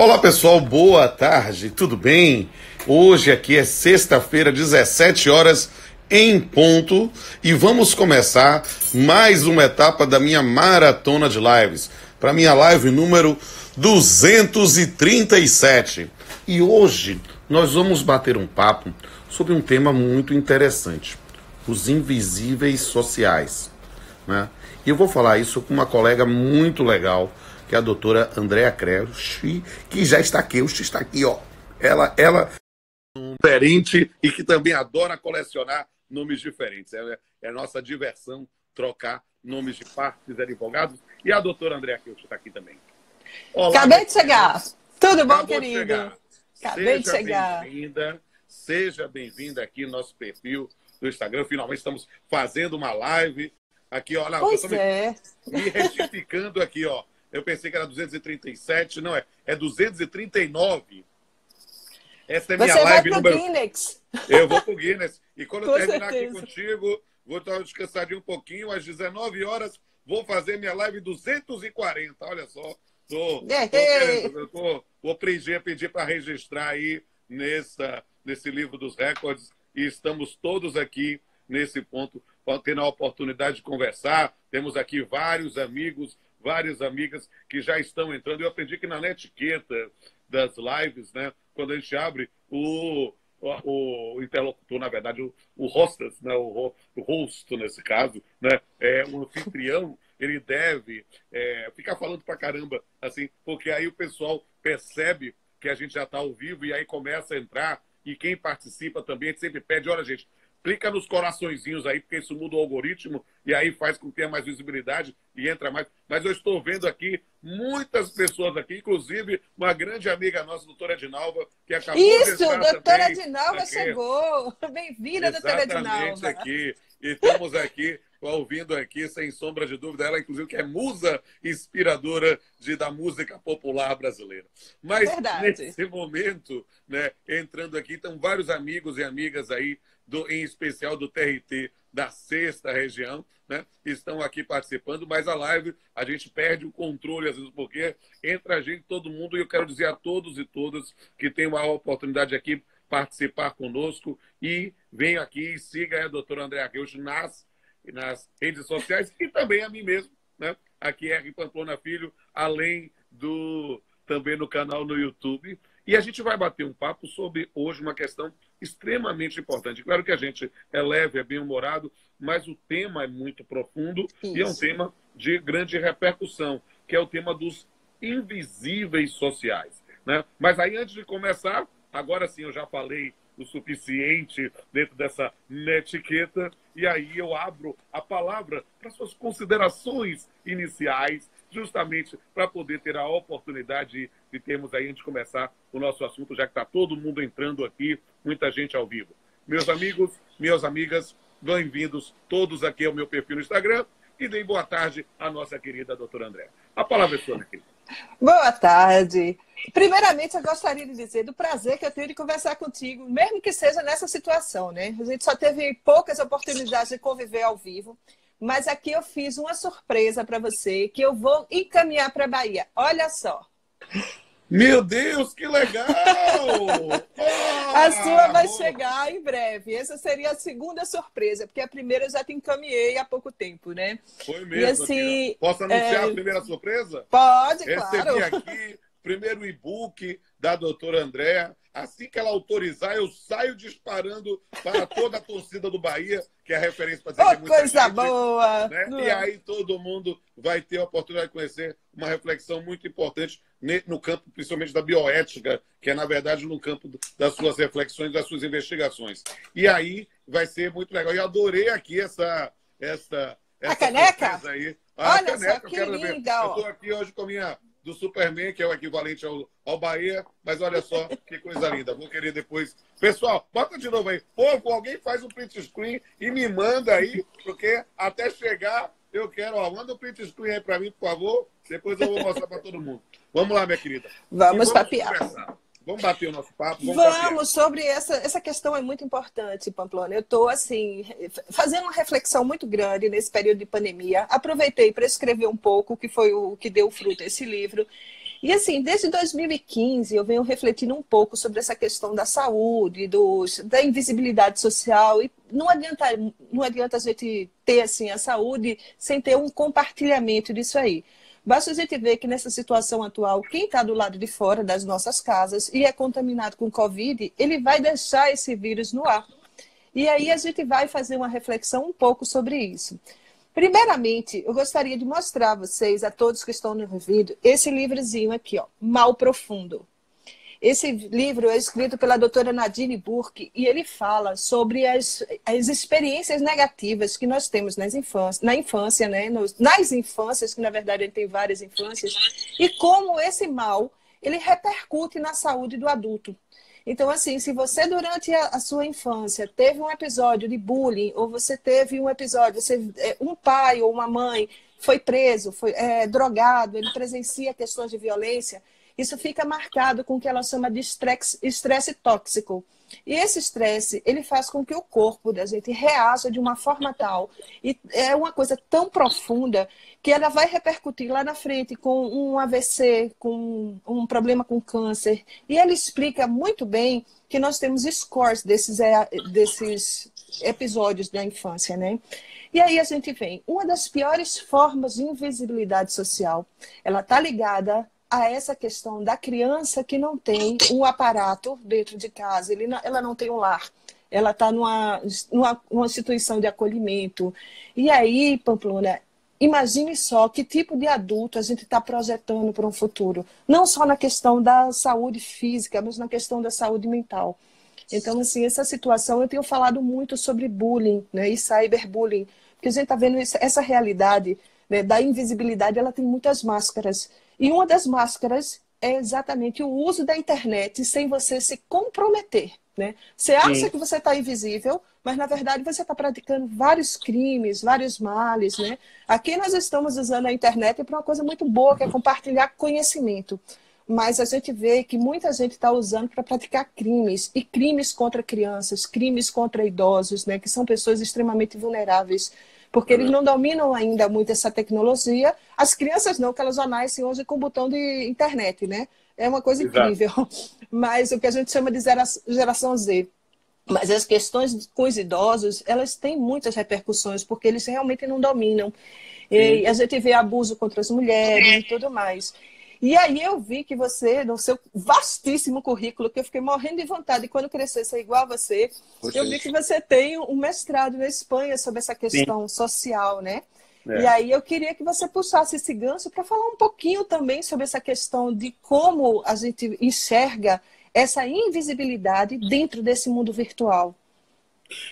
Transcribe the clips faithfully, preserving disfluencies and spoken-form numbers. Olá pessoal, boa tarde, tudo bem? Hoje aqui é sexta-feira, dezessete horas em ponto, e vamos começar mais uma etapa da minha maratona de lives, para minha live número duzentos e trinta e sete. E hoje nós vamos bater um papo sobre um tema muito interessante, os invisíveis sociais, né? E eu vou falar isso com uma colega muito legal, que é a doutora Andrea Keust, que já está aqui, está aqui, ó. Ela, ela é um diferente e que também adora colecionar nomes diferentes. É, é nossa diversão trocar nomes de partes advogados. E a doutora Andrea Keust está aqui também. Olá, acabei de chegar. Tudo bom, querido? Chegar. Acabei de chegar. Bem-vinda. Seja bem-vinda aqui no nosso perfil do Instagram. Finalmente estamos fazendo uma live aqui, ó. Lá, pois é. Me, me retificando aqui, ó. Eu pensei que era duzentos e trinta e sete, não é? É duzentos e trinta e nove. Essa é minha Você live vai pro número... Guinness. Eu vou pro Guinness. E quando eu terminar certeza. Aqui contigo, vou descansar de um pouquinho. Às dezenove horas, vou fazer minha live duzentos e quarenta. Olha só. Tô, tô querendo, eu tô, vou pedir, pedir para registrar aí nessa, nesse livro dos recordes. E estamos todos aqui nesse ponto, tendo a oportunidade de conversar. Temos aqui vários amigos, várias amigas que já estão entrando. Eu aprendi que na etiqueta das lives, né, quando a gente abre o, o, o interlocutor, na verdade, o, o hostess, né, o, o host, nesse caso, né, é, o anfitrião, ele deve é, ficar falando pra caramba, assim, porque aí o pessoal percebe que a gente já está ao vivo e aí começa a entrar, e quem participa também, a gente sempre pede, olha, gente, clica nos coraçõezinhos aí, porque isso muda o algoritmo e aí faz com que tenha mais visibilidade e entra mais. Mas eu estou vendo aqui muitas pessoas aqui, inclusive uma grande amiga nossa, doutora Edinalva, que acabou isso, de entrar. Isso, doutora Edinalva chegou. Bem-vinda, doutora Edinalva. Aqui. E estamos aqui ouvindo aqui, sem sombra de dúvida, ela inclusive que é musa inspiradora de, da música popular brasileira. Mas verdade. Nesse momento, né, entrando aqui, estão vários amigos e amigas aí, Do, em especial do T R T da sexta região, né? Estão aqui participando, mas a live a gente perde o controle, às vezes, porque entra a gente, todo mundo, e eu quero dizer a todos e todas que tem uma oportunidade aqui participar conosco, e venho aqui e siga a doutora Andrea Keust nas, nas redes sociais, e também a mim mesmo, né? Aqui é R Pamplona Filho, além do também no canal no YouTube. E a gente vai bater um papo sobre hoje uma questão extremamente importante. Claro que a gente é leve, é bem-humorado, mas o tema é muito profundo. Isso. E é um tema de grande repercussão, que é o tema dos invisíveis sociais, né? Mas aí, antes de começar, agora sim eu já falei o suficiente dentro dessa etiqueta, e aí eu abro a palavra para suas considerações iniciais, justamente para poder ter a oportunidade de termos aí, antes de começar o nosso assunto, já que está todo mundo entrando aqui, muita gente ao vivo. Meus amigos, minhas amigas, bem-vindos todos aqui ao meu perfil no Instagram, e deem boa tarde à nossa querida doutora Andrea. A palavra é sua, minha querida. Boa tarde. Primeiramente, eu gostaria de dizer do prazer que eu tenho de conversar contigo, mesmo que seja nessa situação, né? A gente só teve poucas oportunidades de conviver ao vivo, mas aqui eu fiz uma surpresa para você, que eu vou encaminhar para a Bahia. Olha só. Meu Deus, que legal! Oh, a sua vai amor. Chegar em breve. Essa seria a segunda surpresa, porque a primeira eu já te encaminhei há pouco tempo, né? Foi mesmo. E assim, posso anunciar é... a primeira surpresa? Pode, recebi claro. Recebi aqui primeiro e-book da doutora Andrea. Assim que ela autorizar, eu saio disparando para toda a torcida do Bahia, que é a referência para dizer oh, muita coisa gente, boa! Né? E aí todo mundo vai ter a oportunidade de conhecer uma reflexão muito importante no campo, principalmente da bioética, que é, na verdade, no campo das suas reflexões, das suas investigações. E aí vai ser muito legal. Eu adorei aqui essa... essa, essa a caneca? Aí. A Olha caneca, só que eu quero linda! Ver. Eu estou aqui hoje com a minha... do Superman, que é o equivalente ao, ao Bahia, mas olha só, que coisa linda. Vou querer depois. Pessoal, bota de novo aí. Povo, alguém faz um print screen e me manda aí, porque até chegar eu quero, ó, manda um print screen aí pra mim, por favor, depois eu vou mostrar pra todo mundo. Vamos lá, minha querida. Vamos, vamos papiar. Conversar. Vamos bater o nosso papo. Vamos, vamos sobre essa, essa questão é muito importante, Pamplona. Eu estou, assim, fazendo uma reflexão muito grande nesse período de pandemia. Aproveitei para escrever um pouco, que foi o que deu fruto a esse livro. E assim, desde dois mil e quinze eu venho refletindo um pouco sobre essa questão da saúde, dos, da invisibilidade social, e não adianta, não adianta a gente ter assim, a saúde sem ter um compartilhamento disso aí. Basta a gente ver que nessa situação atual, quem está do lado de fora das nossas casas e é contaminado com Covid, ele vai deixar esse vírus no ar. E aí a gente vai fazer uma reflexão um pouco sobre isso. Primeiramente, eu gostaria de mostrar a vocês, a todos que estão nos vendo, esse livrozinho aqui, ó, Mal Profundo. Esse livro é escrito pela doutora Nadine Burke e ele fala sobre as, as experiências negativas que nós temos nas infância, na infância, né? Nos, nas infâncias, que na verdade ele tem várias infâncias, e como esse mal, ele repercute na saúde do adulto. Então, assim, se você durante a, a sua infância teve um episódio de bullying, ou você teve um episódio, você, um pai ou uma mãe foi preso, foi é, drogado, ele presencia questões de violência, isso fica marcado com o que ela chama de estresse, estresse tóxico. E esse estresse, ele faz com que o corpo da gente reaja de uma forma tal. E é uma coisa tão profunda que ela vai repercutir lá na frente com um A V C, com um problema com câncer. E ela explica muito bem que nós temos scores desses, desses episódios da infância, né? E aí a gente vem. Uma das piores formas de invisibilidade social, ela está ligada a essa questão da criança que não tem um aparato dentro de casa, ele não, ela não tem um lar, ela está numa, numa uma instituição de acolhimento. E aí, Pamplona, imagine só que tipo de adulto a gente está projetando para um futuro, não só na questão da saúde física, mas na questão da saúde mental. Então, assim, essa situação, eu tenho falado muito sobre bullying, né, e cyberbullying, porque a gente está vendo essa realidade, né, da invisibilidade, ela tem muitas máscaras. E uma das máscaras é exatamente o uso da internet sem você se comprometer, né? Você acha Sim. que você está invisível, mas na verdade você está praticando vários crimes, vários males, né? Aqui nós estamos usando a internet para uma coisa muito boa, que é compartilhar conhecimento. Mas a gente vê que muita gente está usando para praticar crimes, e crimes contra crianças, crimes contra idosos, né? Que são pessoas extremamente vulneráveis, porque eles não dominam ainda muito essa tecnologia. As crianças não, que elas já nascem hoje com o botão de internet, né? É uma coisa Exato. Incrível. Mas o que a gente chama de geração Z. Mas as questões com os idosos, elas têm muitas repercussões, porque eles realmente não dominam. E a gente vê abuso contra as mulheres e tudo mais. E aí eu vi que você, no seu vastíssimo currículo, que eu fiquei morrendo de vontade, e quando crescer ser igual a você, Poxa. Eu vi que você tem um mestrado na Espanha sobre essa questão Sim. social, né? É. E aí eu queria que você puxasse esse gancho para falar um pouquinho também sobre essa questão de como a gente enxerga essa invisibilidade dentro desse mundo virtual.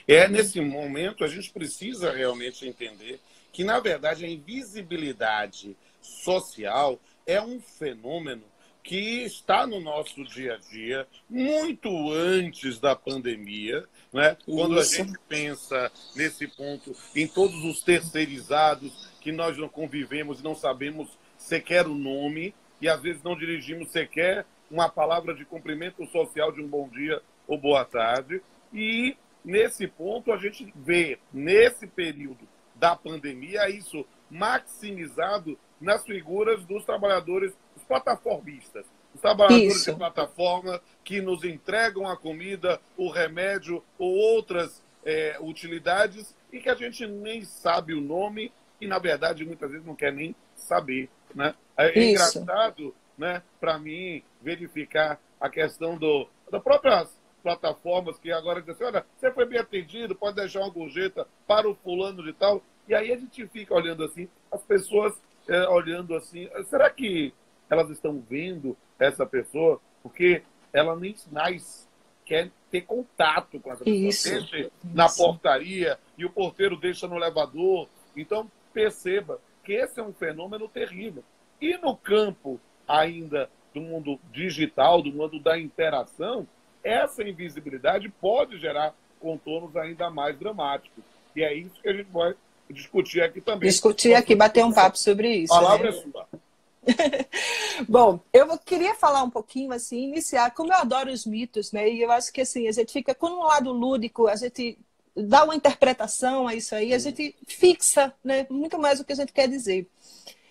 É, nesse momento a gente precisa realmente entender que, na verdade, a invisibilidade social é um fenômeno que está no nosso dia a dia, muito antes da pandemia, né? Quando a gente pensa nesse ponto, em todos os terceirizados que nós não convivemos, não sabemos sequer o nome, e às vezes não dirigimos sequer uma palavra de cumprimento social de um bom dia ou boa tarde. E nesse ponto a gente vê, nesse período da pandemia, isso maximizado nas figuras dos trabalhadores, os plataformistas, os trabalhadores Isso. de plataforma que nos entregam a comida, o remédio ou outras é, utilidades, e que a gente nem sabe o nome e, na verdade, muitas vezes não quer nem saber, né? É Isso. engraçado, né, para mim, verificar a questão do, das próprias plataformas que agora dizem assim, olha, você foi bem atendido, pode deixar uma gorjeta para o fulano de tal. E aí a gente fica olhando assim, as pessoas é, olhando assim, será que elas estão vendo essa pessoa? Porque ela nem mais quer ter contato com essa pessoa. Isso, deixa na portaria e o porteiro deixa no elevador. Então, perceba que esse é um fenômeno terrível. E no campo ainda do mundo digital, do mundo da interação, essa invisibilidade pode gerar contornos ainda mais dramáticos. E é isso que a gente vai discutir aqui também. Discutir aqui, bater um papo sobre isso. Palavra né? sua. Bom, eu queria falar um pouquinho, assim, iniciar, como eu adoro os mitos, né? E eu acho que, assim, a gente fica com um lado lúdico, a gente dá uma interpretação a isso aí, a gente fixa, né? Muito mais o que a gente quer dizer.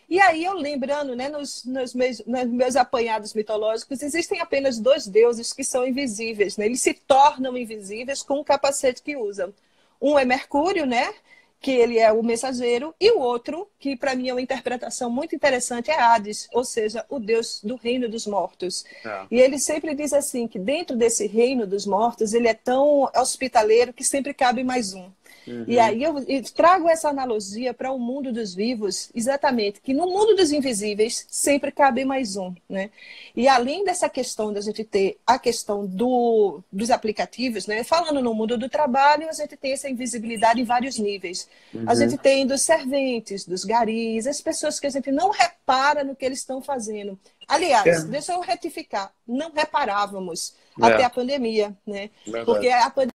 E aí eu lembrando, né, nos, nos, meus, nos meus apanhados mitológicos, existem apenas dois deuses que são invisíveis, né? Eles se tornam invisíveis com o capacete que usam. Um é Mercúrio, né? Que ele é o mensageiro, e o outro, que para mim é uma interpretação muito interessante, é Hades, ou seja, o deus do reino dos mortos. É. E ele sempre diz assim, que dentro desse reino dos mortos, ele é tão hospitaleiro que sempre cabe mais um. Uhum. E aí eu trago essa analogia para o mundo dos vivos, exatamente, que no mundo dos invisíveis sempre cabe mais um, né? E além dessa questão da gente ter a questão do, dos aplicativos, né? Falando no mundo do trabalho, a gente tem essa invisibilidade em vários níveis. Uhum. A gente tem dos serventes, dos garis, as pessoas que a gente não repara no que eles estão fazendo. Aliás, é. deixa eu retificar, não reparávamos é. até a pandemia, né? Verdade. Porque a pandemia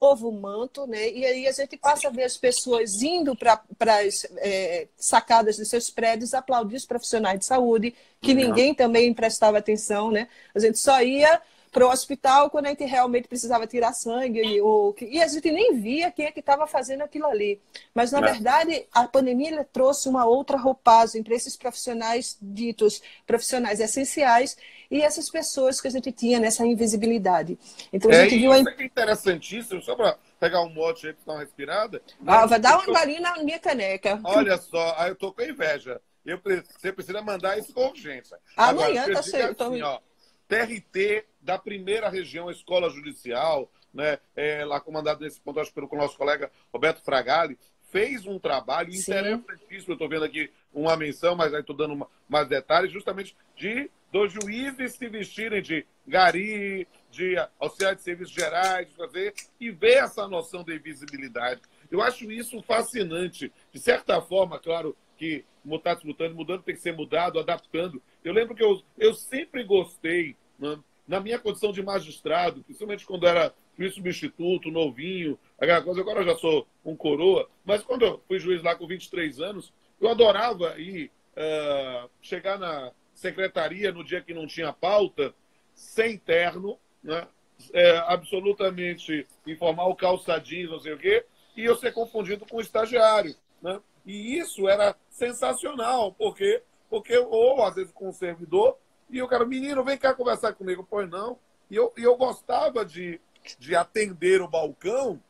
novo manto, né? E aí a gente passa a ver as pessoas indo para as é, sacadas de seus prédios aplaudir os profissionais de saúde, que Legal. ninguém também prestava atenção, né? A gente só ia para o hospital quando a gente realmente precisava tirar sangue, e, ou, e a gente nem via quem é que estava fazendo aquilo ali. Mas, na Não. verdade, a pandemia ela trouxe uma outra roupagem para esses profissionais ditos, profissionais essenciais, e essas pessoas que a gente tinha nessa invisibilidade. Então, é, a gente viu aí... É interessantíssimo, só para pegar um mote aí para dar uma respirada. Ah, vai dar uma tô... embalinha na minha caneca. Olha só, aí eu tô com inveja. Eu, você precisa mandar isso com urgência. Amanhã Agora, tá certo. Assim, tô... T R T da primeira região, a escola judicial, né, é, lá comandado nesse ponto, acho, pelo nosso colega Roberto Fragale, fez um trabalho Sim. interessantíssimo. Eu estou vendo aqui uma menção, mas aí estou dando uma, mais detalhes, justamente de dos juízes se vestirem de gari, de auxiliar de serviços gerais, fazer, e ver essa noção da invisibilidade. Eu acho isso fascinante. De certa forma, claro que mutatis mutandis, mudando tem que ser mudado, adaptando. Eu lembro que eu, eu sempre gostei, né, na minha condição de magistrado, principalmente quando era juiz substituto, novinho, aquela coisa, agora eu já sou um coroa, mas quando eu fui juiz lá com vinte e três anos, eu adorava ir uh, chegar na secretaria no dia que não tinha pauta, sem terno, né, é, absolutamente informal, calça jeans, não sei o quê, e eu ser confundido com o estagiário, né? E isso era sensacional, porque... Porque, ou às vezes com um servidor, e o cara, menino, vem cá conversar comigo. Pois não. E eu, eu gostava de, de atender o balcão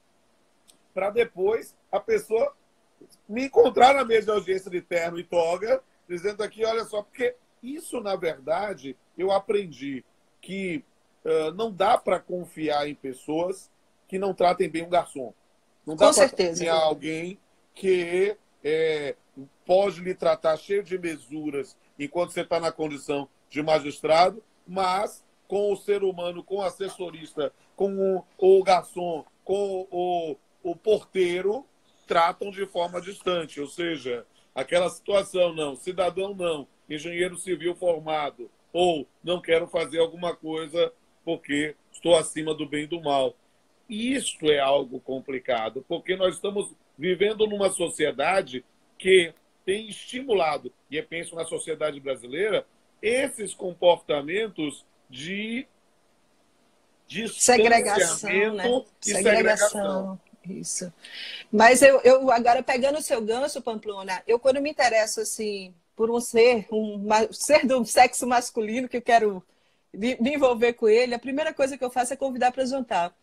para depois a pessoa me encontrar na mesa de audiência de terno e toga, dizendo aqui, olha só, porque isso, na verdade, eu aprendi que uh, não dá para confiar em pessoas que não tratem bem um garçom. Não dá para confiar em alguém que... É, pode lhe tratar cheio de mesuras enquanto você está na condição de magistrado, mas com o ser humano, com o assessorista, com o, o garçom, com o, o, o porteiro, tratam de forma distante. Ou seja, aquela situação, não, cidadão não, engenheiro civil formado, ou não quero fazer alguma coisa porque estou acima do bem e do mal. Isso é algo complicado, porque nós estamos vivendo numa sociedade que tem estimulado, e eu penso na sociedade brasileira, esses comportamentos de segregação, né? E segregação. segregação. Isso. Mas eu, eu agora, pegando o seu gancho, Pamplona, eu quando me interesso assim, por um ser, um ser do sexo masculino, que eu quero me envolver com ele, a primeira coisa que eu faço é convidar para jantar.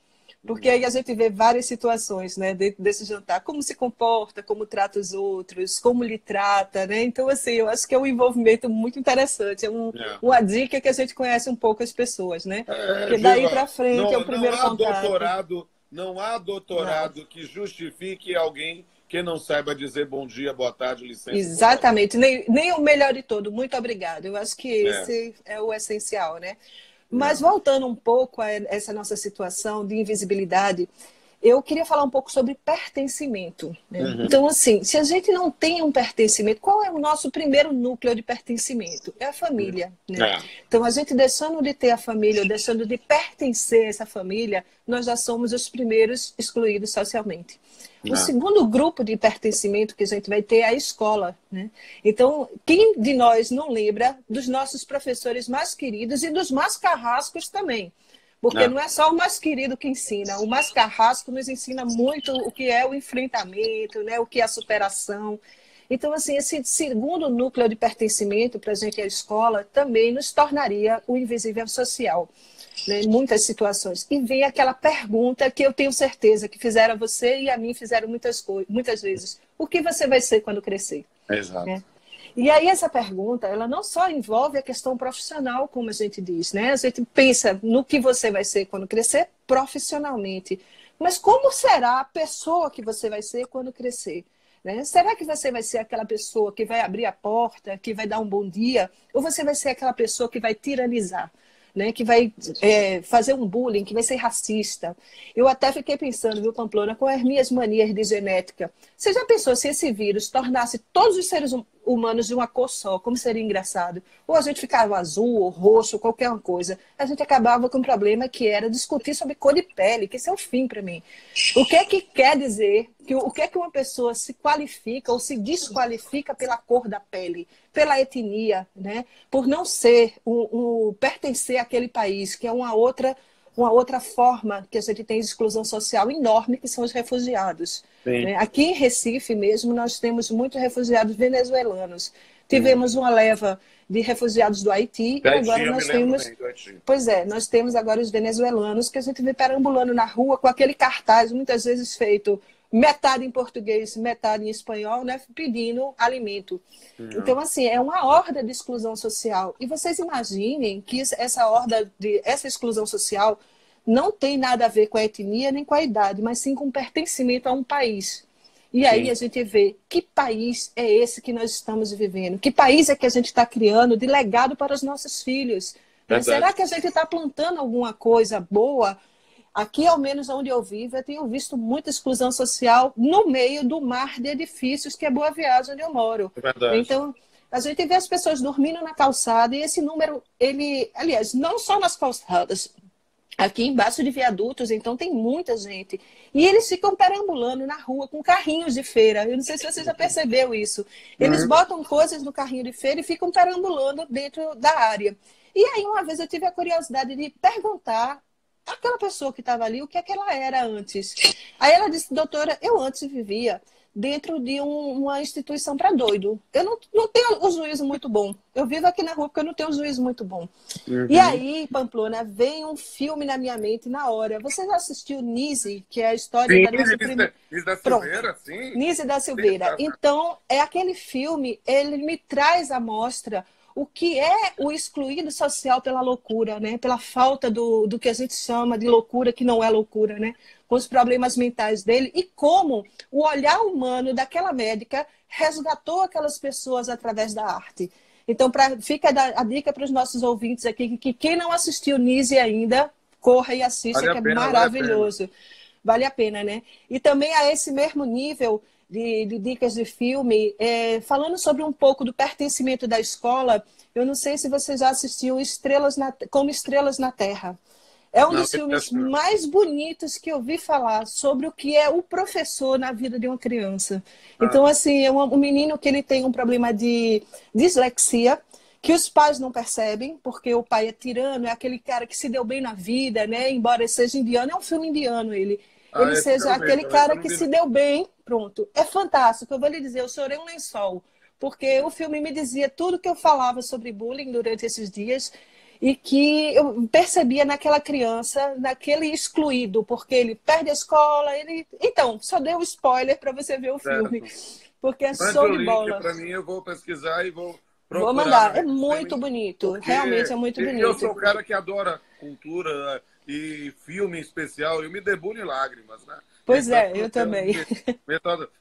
Porque aí a gente vê várias situações, né, dentro desse jantar, como se comporta, como trata os outros, como lhe trata, né? Então, assim, eu acho que é um envolvimento muito interessante, é, um, é. uma dica que a gente conhece um pouco as pessoas, né? É, porque daí Giva, pra frente não, é o primeiro não há contato. Doutorado, não há doutorado não. que justifique alguém que não saiba dizer bom dia, boa tarde, licença. Exatamente, nem, nem o melhor de todo, muito obrigado. Eu acho que esse é, é o essencial, né? Mas voltando um pouco a essa nossa situação de invisibilidade, eu queria falar um pouco sobre pertencimento, né? Uhum. Então, assim, se a gente não tem um pertencimento, qual é o nosso primeiro núcleo de pertencimento? É a família, uhum. né? É. Então, a gente deixando de ter a família, ou deixando de pertencer a essa família, nós já somos os primeiros excluídos socialmente. O Não. segundo grupo de pertencimento que a gente vai ter é a escola, né? Então, quem de nós não lembra dos nossos professores mais queridos e dos mais carrascos também? Porque não. não é só o mais querido que ensina, o mais carrasco nos ensina muito o que é o enfrentamento, né? O que é a superação. Então, assim, esse segundo núcleo de pertencimento presente à escola também nos tornaria o invisível social, né, em muitas situações. E vem aquela pergunta que eu tenho certeza que fizeram a você e a mim fizeram muitas, muitas vezes. O que você vai ser quando crescer? Exato. Né? E aí essa pergunta, ela não só envolve a questão profissional, como a gente diz, né? A gente pensa no que você vai ser quando crescer profissionalmente. Mas como será a pessoa que você vai ser quando crescer? Né? Será que você vai ser aquela pessoa que vai abrir a porta, que vai dar um bom dia? Ou você vai ser aquela pessoa que vai tiranizar, né? Que vai é, fazer um bullying, que vai ser racista? Eu até fiquei pensando, viu, Pamplona, com as minhas manias de genética. Você já pensou se esse vírus tornasse todos os seres humanos de uma cor só? Como seria engraçado? Ou a gente ficava azul, ou roxo, qualquer uma coisa. A gente acabava com um problema que era discutir sobre cor de pele, que esse é o fim para mim. O que é que quer dizer? Que, o que é que uma pessoa se qualifica ou se desqualifica pela cor da pele, pela etnia, né? Por não ser, o, o, pertencer àquele país, que é uma outra, uma outra forma que a gente tem de exclusão social enorme, que são os refugiados. Né? Aqui em Recife mesmo, nós temos muitos refugiados venezuelanos. Tivemos uma leva de refugiados do Haiti e agora nós temos... Pois é, nós temos agora os venezuelanos que a gente vê perambulando na rua com aquele cartaz, muitas vezes feito metade em português, metade em espanhol, né, pedindo alimento. Uhum. Então, assim, é uma horda de exclusão social. E vocês imaginem que essa horda, de, essa exclusão social não tem nada a ver com a etnia nem com a idade, mas sim com o pertencimento a um país. E aí sim, a gente vê que país é esse que nós estamos vivendo, que país é que a gente está criando de legado para os nossos filhos. Mas será que a gente está plantando alguma coisa boa? Aqui, ao menos onde eu vivo, eu tenho visto muita exclusão social no meio do mar de edifícios, que é Boa Viagem, onde eu moro. Verdade. Então, a gente vê as pessoas dormindo na calçada e esse número, ele, aliás, não só nas calçadas, aqui embaixo de viadutos, então tem muita gente. E eles ficam perambulando na rua com carrinhos de feira. Eu não sei se você já percebeu isso. Eles uhum. botam coisas no carrinho de feira e ficam perambulando dentro da área. E aí, uma vez, eu tive a curiosidade de perguntar aquela pessoa que estava ali, o que é que ela era antes? Aí ela disse, doutora, eu antes vivia dentro de um, uma instituição para doido. Eu não, não tenho um juízo muito bom. Eu vivo aqui na rua porque eu não tenho um juízo muito bom. Uhum. E aí, Pamplona, vem um filme na minha mente na hora. Você já assistiu Nise, que é a história sim, da Nise Prime... da Silveira? Pronto. Sim. Nise da Silveira. Então, é aquele filme, ele me traz à mostra o que é o excluído social pela loucura, né? Pela falta do, do que a gente chama de loucura, que não é loucura, né? Com os problemas mentais dele, e como o olhar humano daquela médica resgatou aquelas pessoas através da arte. Então, pra, fica a dica para os nossos ouvintes aqui, que, que quem não assistiu Nise ainda, corra e assista, vale que é pena, maravilhoso. Vale a, vale a pena, né? E também a esse mesmo nível... De, de dicas de filme, é, falando sobre um pouco do pertencimento da escola, eu não sei se você já assistiu Estrelas na, Como Estrelas na Terra. É um não, dos filmes não. mais bonitos que eu vi falar sobre o que é o professor na vida de uma criança. Ah. Então, assim, é um, um menino que ele tem um problema de dislexia, que os pais não percebem, porque o pai é tirano, é aquele cara que se deu bem na vida, né? Embora seja indiano, é um filme indiano ele. Ele ah, seja aquele bem, cara que se deu bem, pronto. É fantástico, eu vou lhe dizer, eu chorei um lençol, porque o filme me dizia tudo que eu falava sobre bullying durante esses dias e que eu percebia naquela criança, naquele excluído, porque ele perde a escola, ele... Então, só dei um spoiler para você ver o certo. filme, porque é show de bola. Para mim, eu vou pesquisar e vou procurar. Vou mandar, é muito bonito, porque realmente é muito bonito. Eu sou o cara que adora cultura... E filme especial, eu me debulho em lágrimas, né? Pois é, eu também.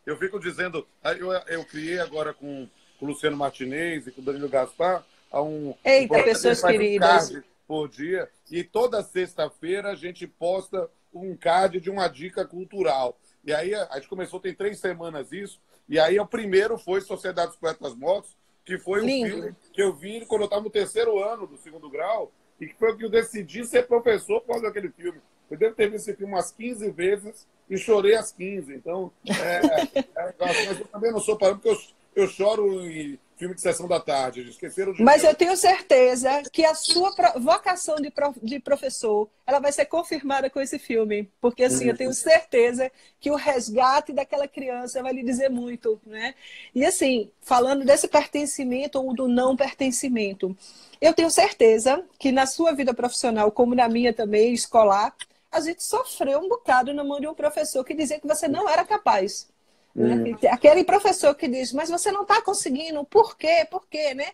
Eu fico dizendo, eu, eu criei agora com o Luciano Martinez e com o Danilo Gaspar a um, Eita, pessoas queridas. Um card por dia, e toda sexta-feira a gente posta um card de uma dica cultural. E aí a gente começou, tem três semanas isso, e aí o primeiro foi Sociedade dos Poetas Mortos, que foi um Lindo. filme que eu vi quando eu estava no terceiro ano do segundo grau, e que foi o que eu decidi ser professor por causa daquele filme. Eu devo ter visto esse filme umas quinze vezes e chorei as quinze. Então, é, é, mas eu também não sou parado, porque eu, eu choro em, filme de sessão da tarde. Eles esqueceram de... Mas eu tenho certeza que a sua vocação de, prof... de professor ela vai ser confirmada com esse filme. Porque, assim, uhum. eu tenho certeza que o resgate daquela criança vai lhe dizer muito, né? E, assim, falando desse pertencimento ou do não pertencimento, eu tenho certeza que na sua vida profissional, como na minha também, escolar, a gente sofreu um bocado na mão de um professor que dizia que você não era capaz. Uhum. Aquele professor que diz, mas você não está conseguindo, por quê? Por quê, né?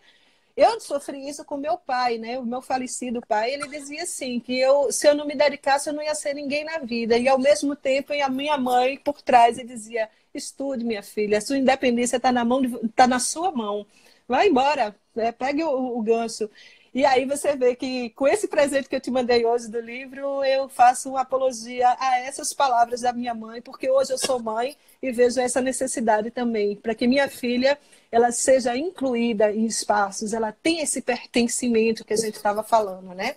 Eu sofri isso com meu pai, né? O meu falecido pai, ele dizia assim, que eu, se eu não me dedicasse, eu não ia ser ninguém na vida. E ao mesmo tempo, a minha mãe por trás, ele dizia, estude, minha filha, a sua independência está na mão, está na sua mão. Vai embora, né? Pegue o, o gancho. E aí você vê que com esse presente que eu te mandei hoje do livro, eu faço uma apologia a essas palavras da minha mãe, porque hoje eu sou mãe e vejo essa necessidade também, para que minha filha ela seja incluída em espaços, ela tenha esse pertencimento que a gente estava falando, né?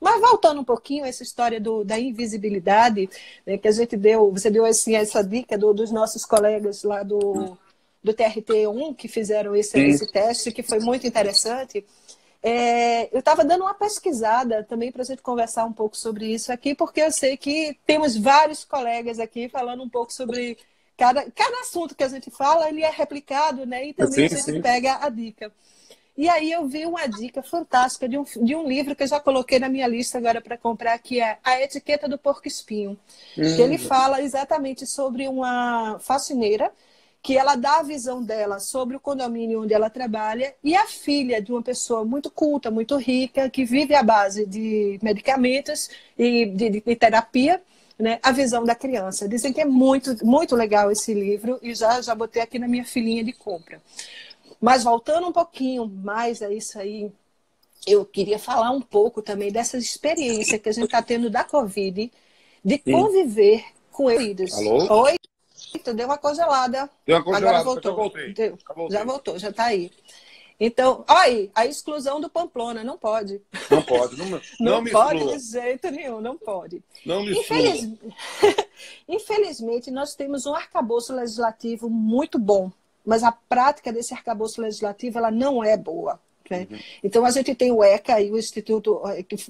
Mas voltando um pouquinho a essa história do, da invisibilidade, né, que a gente deu, você deu assim, essa dica do, dos nossos colegas lá do, do T R T um, que fizeram esse, esse teste, que foi muito interessante. É, eu estava dando uma pesquisada também para a gente conversar um pouco sobre isso aqui, porque eu sei que temos vários colegas aqui falando um pouco sobre cada, cada assunto que a gente fala, ele é replicado, né? E também sim, a gente sim. pega a dica. E aí eu vi uma dica fantástica de um, de um livro que eu já coloquei na minha lista agora para comprar, que é A Etiqueta do Porco Espinho. Hum. Que ele fala exatamente sobre uma faxineira que ela dá a visão dela sobre o condomínio onde ela trabalha, e a filha de uma pessoa muito culta, muito rica, que vive à base de medicamentos e de, de, de terapia, né? A visão da criança. Dizem que é muito, muito legal esse livro, e já, já botei aqui na minha filinha de compra. Mas voltando um pouquinho mais a isso aí, eu queria falar um pouco também dessa experiência que a gente está tendo da Covid, de conviver Sim. com eles. Alô? Oi? Deu uma congelada. Deu uma congelada. Agora voltou. Já voltei. Deu. Já voltei. Já voltou, já tá aí. Então, olha aí, a exclusão do Pamplona, não pode. Não pode, não, não, não me pode exclua. De jeito nenhum, não pode. Não me Infeliz... Infelizmente, nós temos um arcabouço legislativo muito bom, mas a prática desse arcabouço legislativo ela não é boa. Né? Uhum. Então a gente tem o E C A e o Instituto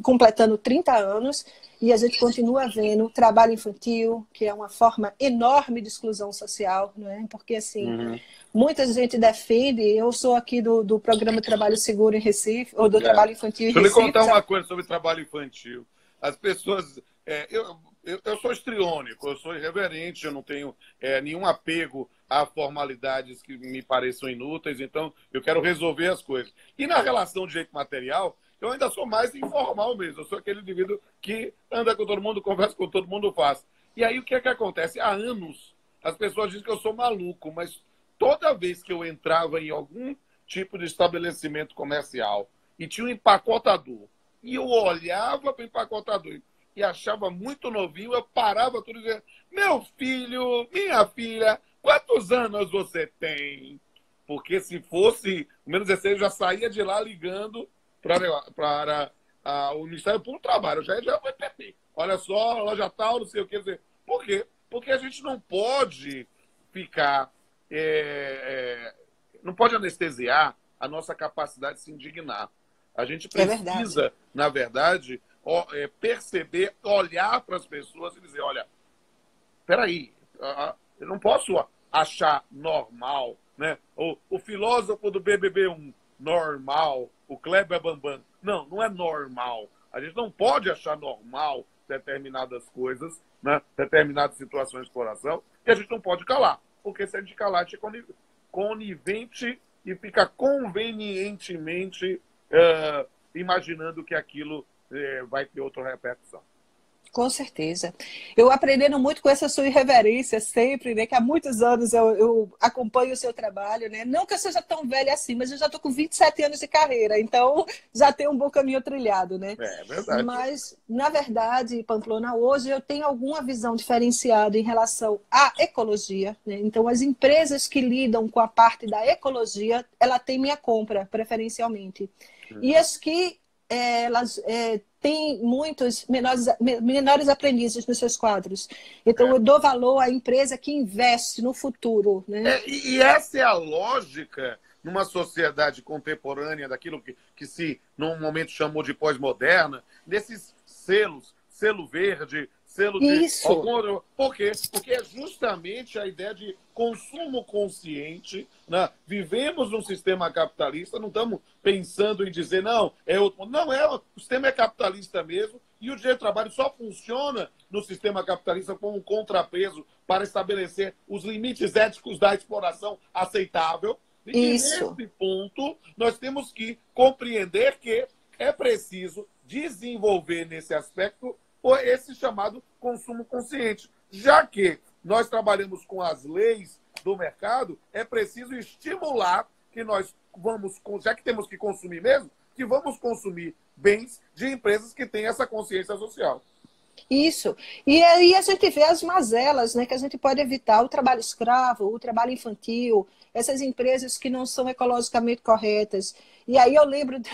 completando trinta anos e a gente continua vendo o trabalho infantil, que é uma forma enorme de exclusão social, não é? Porque assim, uhum. muita gente defende, eu sou aqui do, do programa Trabalho Seguro em Recife, ou do é. Trabalho Infantil em Recife. Deixa eu lhe contar sabe? uma coisa sobre trabalho infantil. As pessoas... É, eu, eu, eu sou histriônico, eu sou irreverente, eu não tenho é, nenhum apego há formalidades que me pareçam inúteis, então eu quero resolver as coisas. E na relação de jeito material, eu ainda sou mais informal mesmo, eu sou aquele indivíduo que anda com todo mundo, conversa com todo mundo, faz. E aí o que é que acontece? Há anos as pessoas dizem que eu sou maluco, mas toda vez que eu entrava em algum tipo de estabelecimento comercial e tinha um empacotador, e eu olhava para o empacotador e achava muito novinho, eu parava tudo e dizia, meu filho, minha filha, quantos anos você tem? Porque se fosse o menos dezesseis, eu já saía de lá ligando para o Ministério Público do Trabalho. Eu já ia para o E P P. Olha só, loja tal, não sei o que dizer. Por quê? Porque a gente não pode ficar... É, é, não pode anestesiar a nossa capacidade de se indignar. A gente precisa, é verdade. na verdade, ó, é, perceber, olhar para as pessoas e dizer, olha, peraí, a, a, eu não posso achar normal, né? O, o filósofo do B B B um, normal, o Kleber Bambam. Não, não é normal. A gente não pode achar normal determinadas coisas, né? Determinadas situações de exploração, e a gente não pode calar, porque se a gente calar, a gente é conivente e fica convenientemente uh, imaginando que aquilo uh, vai ter outra repercussão. Com certeza. Eu aprendendo muito com essa sua irreverência sempre, né? Que há muitos anos eu, eu acompanho o seu trabalho, né? Não que eu seja tão velha assim, mas eu já estou com vinte e sete anos de carreira, então já tenho um bom caminho trilhado, né? É verdade. Mas, na verdade, Pamplona, hoje eu tenho alguma visão diferenciada em relação à ecologia, né? Então, as empresas que lidam com a parte da ecologia, ela tem minha compra, preferencialmente. Hum. E as que é, elas... É, tem muitos menores, menores aprendizes nos seus quadros. Então, é. eu dou valor à empresa que investe no futuro. Né? É, e essa é a lógica numa sociedade contemporânea daquilo que, que se, num momento, chamou de pós-moderna, nesses selos, selo verde, selo Isso. de... Algum... Por quê? Porque é justamente a ideia de consumo consciente, né? Vivemos num sistema capitalista, não estamos pensando em dizer, não, é outro... Não, é, o sistema é capitalista mesmo, e o direito do trabalho só funciona no sistema capitalista como um contrapeso para estabelecer os limites éticos da exploração aceitável. E Isso. nesse ponto, nós temos que compreender que é preciso desenvolver nesse aspecto esse chamado consumo consciente. Já que nós trabalhamos com as leis do mercado, é preciso estimular que nós vamos, já que temos que consumir mesmo, que vamos consumir bens de empresas que têm essa consciência social. Isso. E aí a gente vê as mazelas, né, que a gente pode evitar, o trabalho escravo, o trabalho infantil, essas empresas que não são ecologicamente corretas. E aí eu lembro de,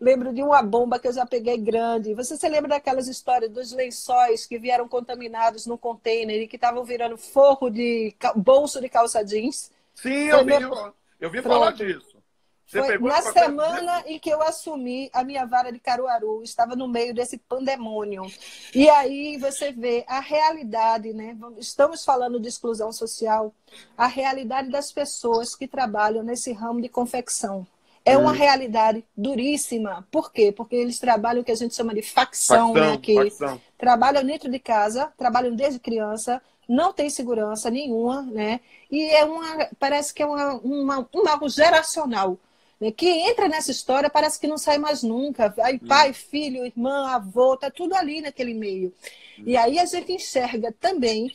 lembro de uma bomba que eu já peguei grande. Você se lembra daquelas histórias dos lençóis que vieram contaminados no container e que estavam virando forro de bolso de calça jeans? Sim, eu, meu... vi, eu vi falar Pronto. disso. Foi na semana em que eu assumi a minha vara de Caruaru, estava no meio desse pandemônio. E aí você vê a realidade, né? Estamos falando de exclusão social, a realidade das pessoas que trabalham nesse ramo de confecção. É uma hum. realidade duríssima. Por quê? Porque eles trabalham o que a gente chama de facção, facção né? Que facção. Trabalham dentro de casa, trabalham desde criança, não tem segurança nenhuma, né? E é uma, parece que é uma, uma, um algo geracional. Que entra nessa história, parece que não sai mais nunca. Aí, pai, filho, irmã, avô, está tudo ali naquele meio. E aí a gente enxerga também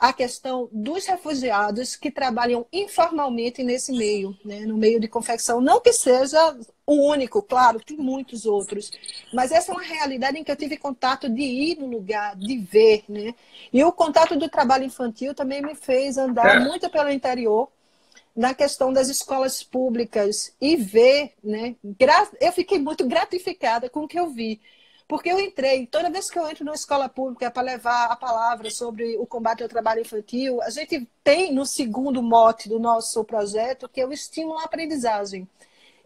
a questão dos refugiados que trabalham informalmente nesse meio, né? No meio de confecção. Não que seja o único, claro, tem muitos outros. Mas essa é uma realidade em que eu tive contato de ir no lugar, de ver, né? E o contato do trabalho infantil também me fez andar é. muito pelo interior, na questão das escolas públicas e ver, né? Eu fiquei muito gratificada com o que eu vi, porque eu entrei, toda vez que eu entro numa escola pública para levar a palavra sobre o combate ao trabalho infantil, a gente tem no segundo mote do nosso projeto, que é o estímulo à aprendizagem.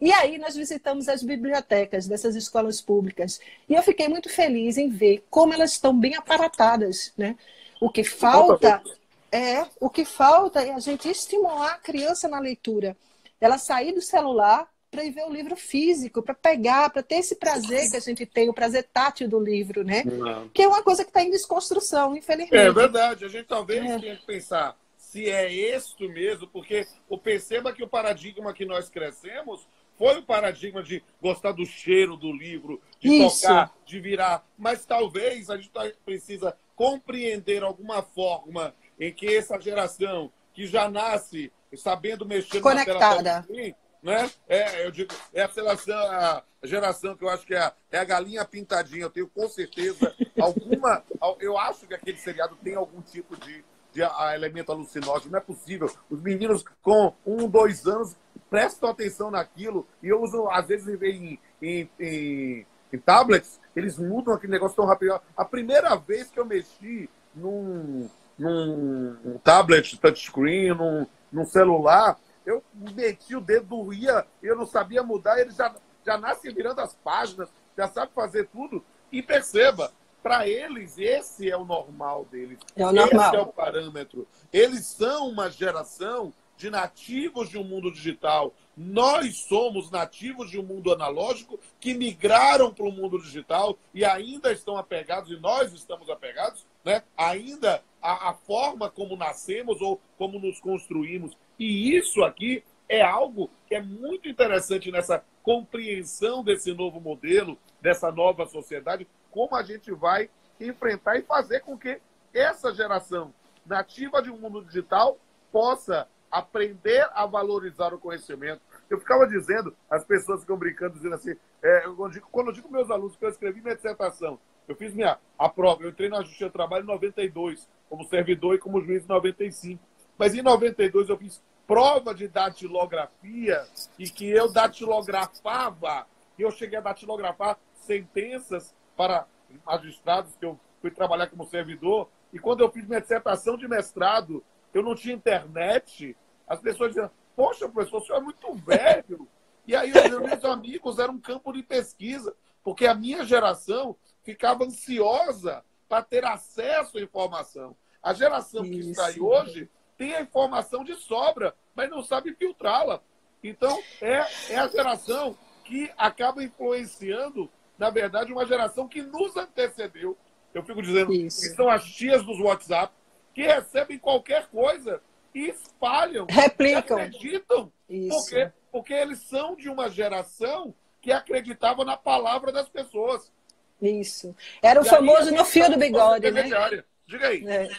E aí nós visitamos as bibliotecas dessas escolas públicas, e eu fiquei muito feliz em ver como elas estão bem aparatadas, né? O que falta... É, o que falta é a gente estimular a criança na leitura. Ela sair do celular para ir ver o livro físico, para pegar, para ter esse prazer que a gente tem, o prazer tátil do livro, né? Não. Que é uma coisa que está em desconstrução, infelizmente. É verdade, a gente talvez é. tenha que pensar se é isto mesmo, porque perceba que o paradigma que nós crescemos foi o paradigma de gostar do cheiro do livro, de Isso. tocar, de virar. Mas talvez a gente precisa compreender alguma forma em que essa geração que já nasce sabendo mexer Conectada. na tela, né? É, eu digo, é a geração, a geração que eu acho que é a, é a galinha pintadinha. Eu tenho com certeza alguma, eu acho que aquele seriado tem algum tipo de, de a, a elemento alucinógeno. Não é possível. Os meninos com um, dois anos prestam atenção naquilo e eu uso às vezes em, em, em, em tablets, eles mudam aquele negócio tão rápido. A primeira vez que eu mexi num num tablet, touchscreen, num, num celular, eu meti o dedo, doía, eu não sabia mudar, ele já, já nasce virando as páginas, já sabe fazer tudo. E perceba, para eles, esse é o normal deles. É o normal. Esse é o parâmetro. Eles são uma geração de nativos de um mundo digital. Nós somos nativos de um mundo analógico que migraram para o mundo digital e ainda estão apegados, e nós estamos apegados, né? Ainda a, a forma como nascemos ou como nos construímos. E isso aqui é algo que é muito interessante nessa compreensão desse novo modelo, dessa nova sociedade, como a gente vai enfrentar e fazer com que essa geração nativa de um mundo digital possa aprender a valorizar o conhecimento. Eu ficava dizendo, as pessoas ficam brincando, dizendo assim, é, eu digo, quando eu digo meus alunos que eu escrevi minha dissertação, eu fiz minha, a prova, eu entrei na Justiça do Trabalho em noventa e dois, como servidor e como juiz em noventa e cinco. Mas em noventa e dois eu fiz prova de datilografia e que eu datilografava, e eu cheguei a datilografar sentenças para magistrados, que eu fui trabalhar como servidor, e quando eu fiz minha dissertação de mestrado, eu não tinha internet, as pessoas diziam, poxa, professor, o senhor é muito velho. E aí os meus amigos eram um campo de pesquisa, porque a minha geração ficava ansiosa para ter acesso à informação. A geração que Isso. está aí hoje tem a informação de sobra, mas não sabe filtrá-la. Então, é, é a geração que acaba influenciando, na verdade, uma geração que nos antecedeu. Eu fico dizendo Isso. que são as tias dos WhatsApp, que recebem qualquer coisa e espalham, replicam, e acreditam, porque, porque eles são de uma geração que acreditava na palavra das pessoas. Isso. Era o e famoso aí, no fio do bigode, né? Diga aí. É.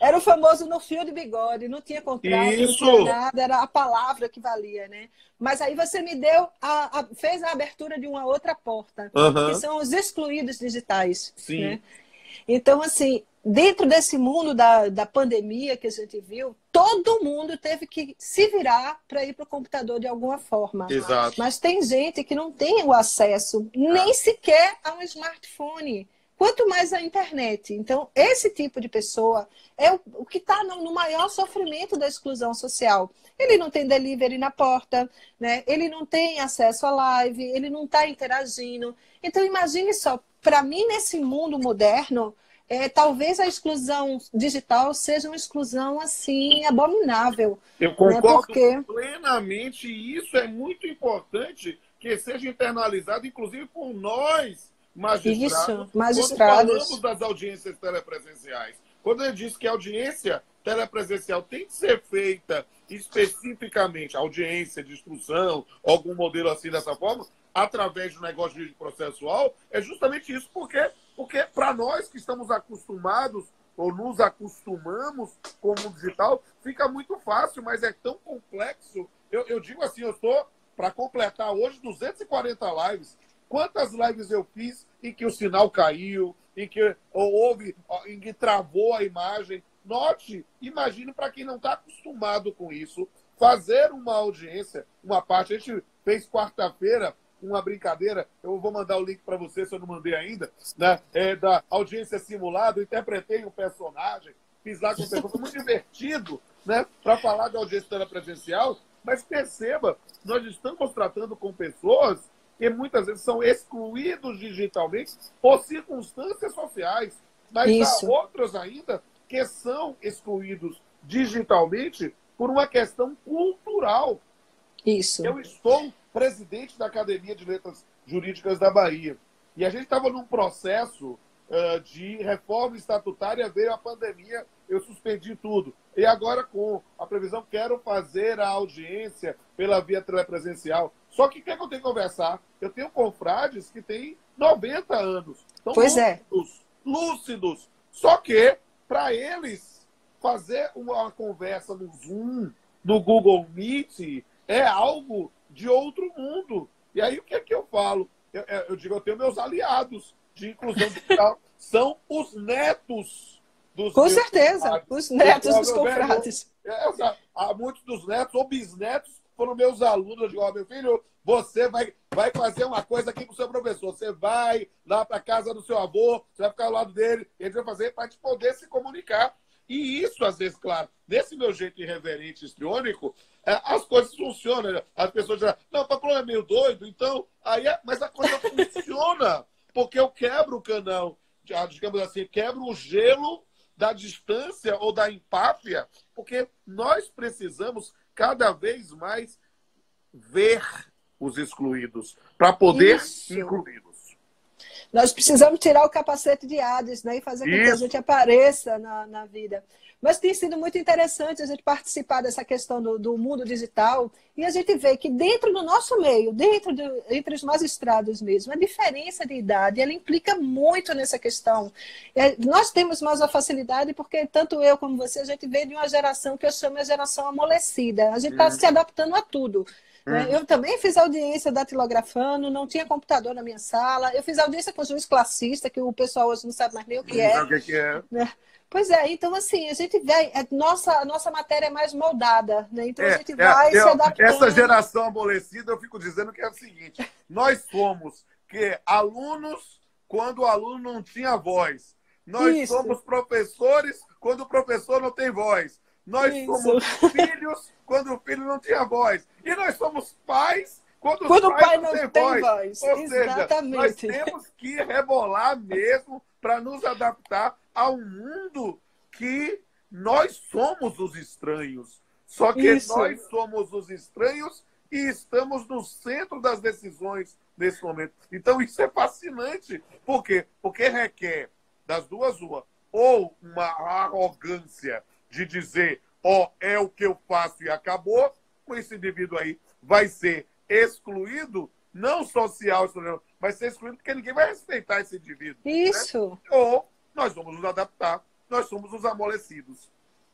Era o famoso no fio de bigode, não tinha contrato, Isso. não tinha nada, era a palavra que valia, né? Mas aí você me deu, a, a, fez a abertura de uma outra porta, uhum. que são os excluídos digitais. Sim. Né? Então, assim, dentro desse mundo da, da pandemia que a gente viu, todo mundo teve que se virar para ir para o computador de alguma forma. Exato. Mas tem gente que não tem o acesso nem ah. sequer a um smartphone. Quanto mais a internet. Então, esse tipo de pessoa é o que está no maior sofrimento da exclusão social. Ele não tem delivery na porta, né? Ele não tem acesso à live, ele não está interagindo. Então, imagine só, para mim, nesse mundo moderno, é, talvez a exclusão digital seja uma exclusão, assim, abominável. Eu concordo né? Porque... plenamente, e isso é muito importante que seja internalizado, inclusive por nós, magistrados, Isso, magistrados. Quando falamos das audiências telepresenciais, quando ele diz que a audiência telepresencial tem que ser feita especificamente, audiência de instrução, algum modelo assim dessa forma, através do negócio de processual, é justamente isso, porque, porque para nós que estamos acostumados ou nos acostumamos com o mundo digital, fica muito fácil, mas é tão complexo. Eu, eu digo assim, eu estou para completar hoje duzentas e quarenta lives. Quantas lives eu fiz em que o sinal caiu, em que houve, em que travou a imagem? Note, imagine para quem não está acostumado com isso, fazer uma audiência, uma parte. A gente fez quarta-feira uma brincadeira, eu vou mandar o link para você se eu não mandei ainda, né? É, da audiência simulada, eu interpretei um personagem, fiz lá com o pessoal, foi muito divertido, né? Para falar de audiência telepresencial, mas perceba, nós estamos tratando com pessoas que muitas vezes são excluídos digitalmente por circunstâncias sociais, mas Isso. há outros ainda que são excluídos digitalmente por uma questão cultural. Isso. Eu estou presidente da Academia de Letras Jurídicas da Bahia e a gente estava num processo uh, de reforma estatutária, veio a pandemia, eu suspendi tudo. E agora com a previsão, quero fazer a audiência pela via telepresencial. Só que o que é que eu tenho que conversar? Eu tenho confrades que têm noventa anos. Estão pois lúcidos, é. lúcidos. Só que, para eles, fazer uma conversa no Zoom, no Google Meet, é algo de outro mundo. E aí, o que é que eu falo? Eu, eu digo, eu tenho meus aliados de inclusão digital. São os netos dos Com certeza, confrades. os netos dos confrades. Velho, há muitos dos netos ou bisnetos foram meus alunos. Eu digo, ó, meu filho, você vai, vai fazer uma coisa aqui com o seu professor. Você vai lá para a casa do seu avô, você vai ficar ao lado dele, ele vai fazer para te poder se comunicar. E isso, às vezes, claro, desse meu jeito irreverente, histriônico, é, as coisas funcionam. As pessoas dizem, não, Pamplona é meio doido, então... aí é... Mas a coisa funciona, porque eu quebro o canal, digamos assim, quebro o gelo da distância ou da empáfia, porque nós precisamos... cada vez mais ver os excluídos, para poder Isso. incluí-los. Nós precisamos tirar o capacete de Hades, né, e fazer Isso. com que a gente apareça na, na vida. Mas tem sido muito interessante a gente participar dessa questão do, do mundo digital e a gente vê que dentro do nosso meio, dentro do, entre os magistrados mesmo, a diferença de idade, ela implica muito nessa questão. É, nós temos mais a facilidade porque tanto eu como você, a gente vem de uma geração que eu chamo de geração amolecida. A gente está hum. se adaptando a tudo. Hum. Eu também fiz audiência datilografando, não tinha computador na minha sala. Eu fiz audiência com juiz classista, que o pessoal hoje não sabe mais nem o que é. Não, o que é. Pois é, então assim, a gente vai... A nossa, a nossa matéria é mais moldada, né? Então é, a gente é, vai eu, se adaptando. Essa geração amolecida, eu fico dizendo que é o seguinte, nós somos que, alunos quando o aluno não tinha voz. Nós Isso. somos professores quando o professor não tem voz. Nós Isso. somos filhos quando o filho não tinha voz. E nós somos pais quando, quando os pais o pai não têm voz. voz. Ou Exatamente. seja, nós temos que rebolar mesmo para nos adaptar a um mundo que nós somos os estranhos. Só que Isso. nós somos os estranhos e estamos no centro das decisões nesse momento. Então, isso é fascinante. Por quê? Porque requer das duas uma. Ou uma arrogância de dizer, ó, é o que eu faço e acabou, com esse indivíduo aí vai ser excluído, não social, vai ser excluído porque ninguém vai respeitar esse indivíduo. Isso. Né? Ou nós vamos nos adaptar, nós somos os amolecidos.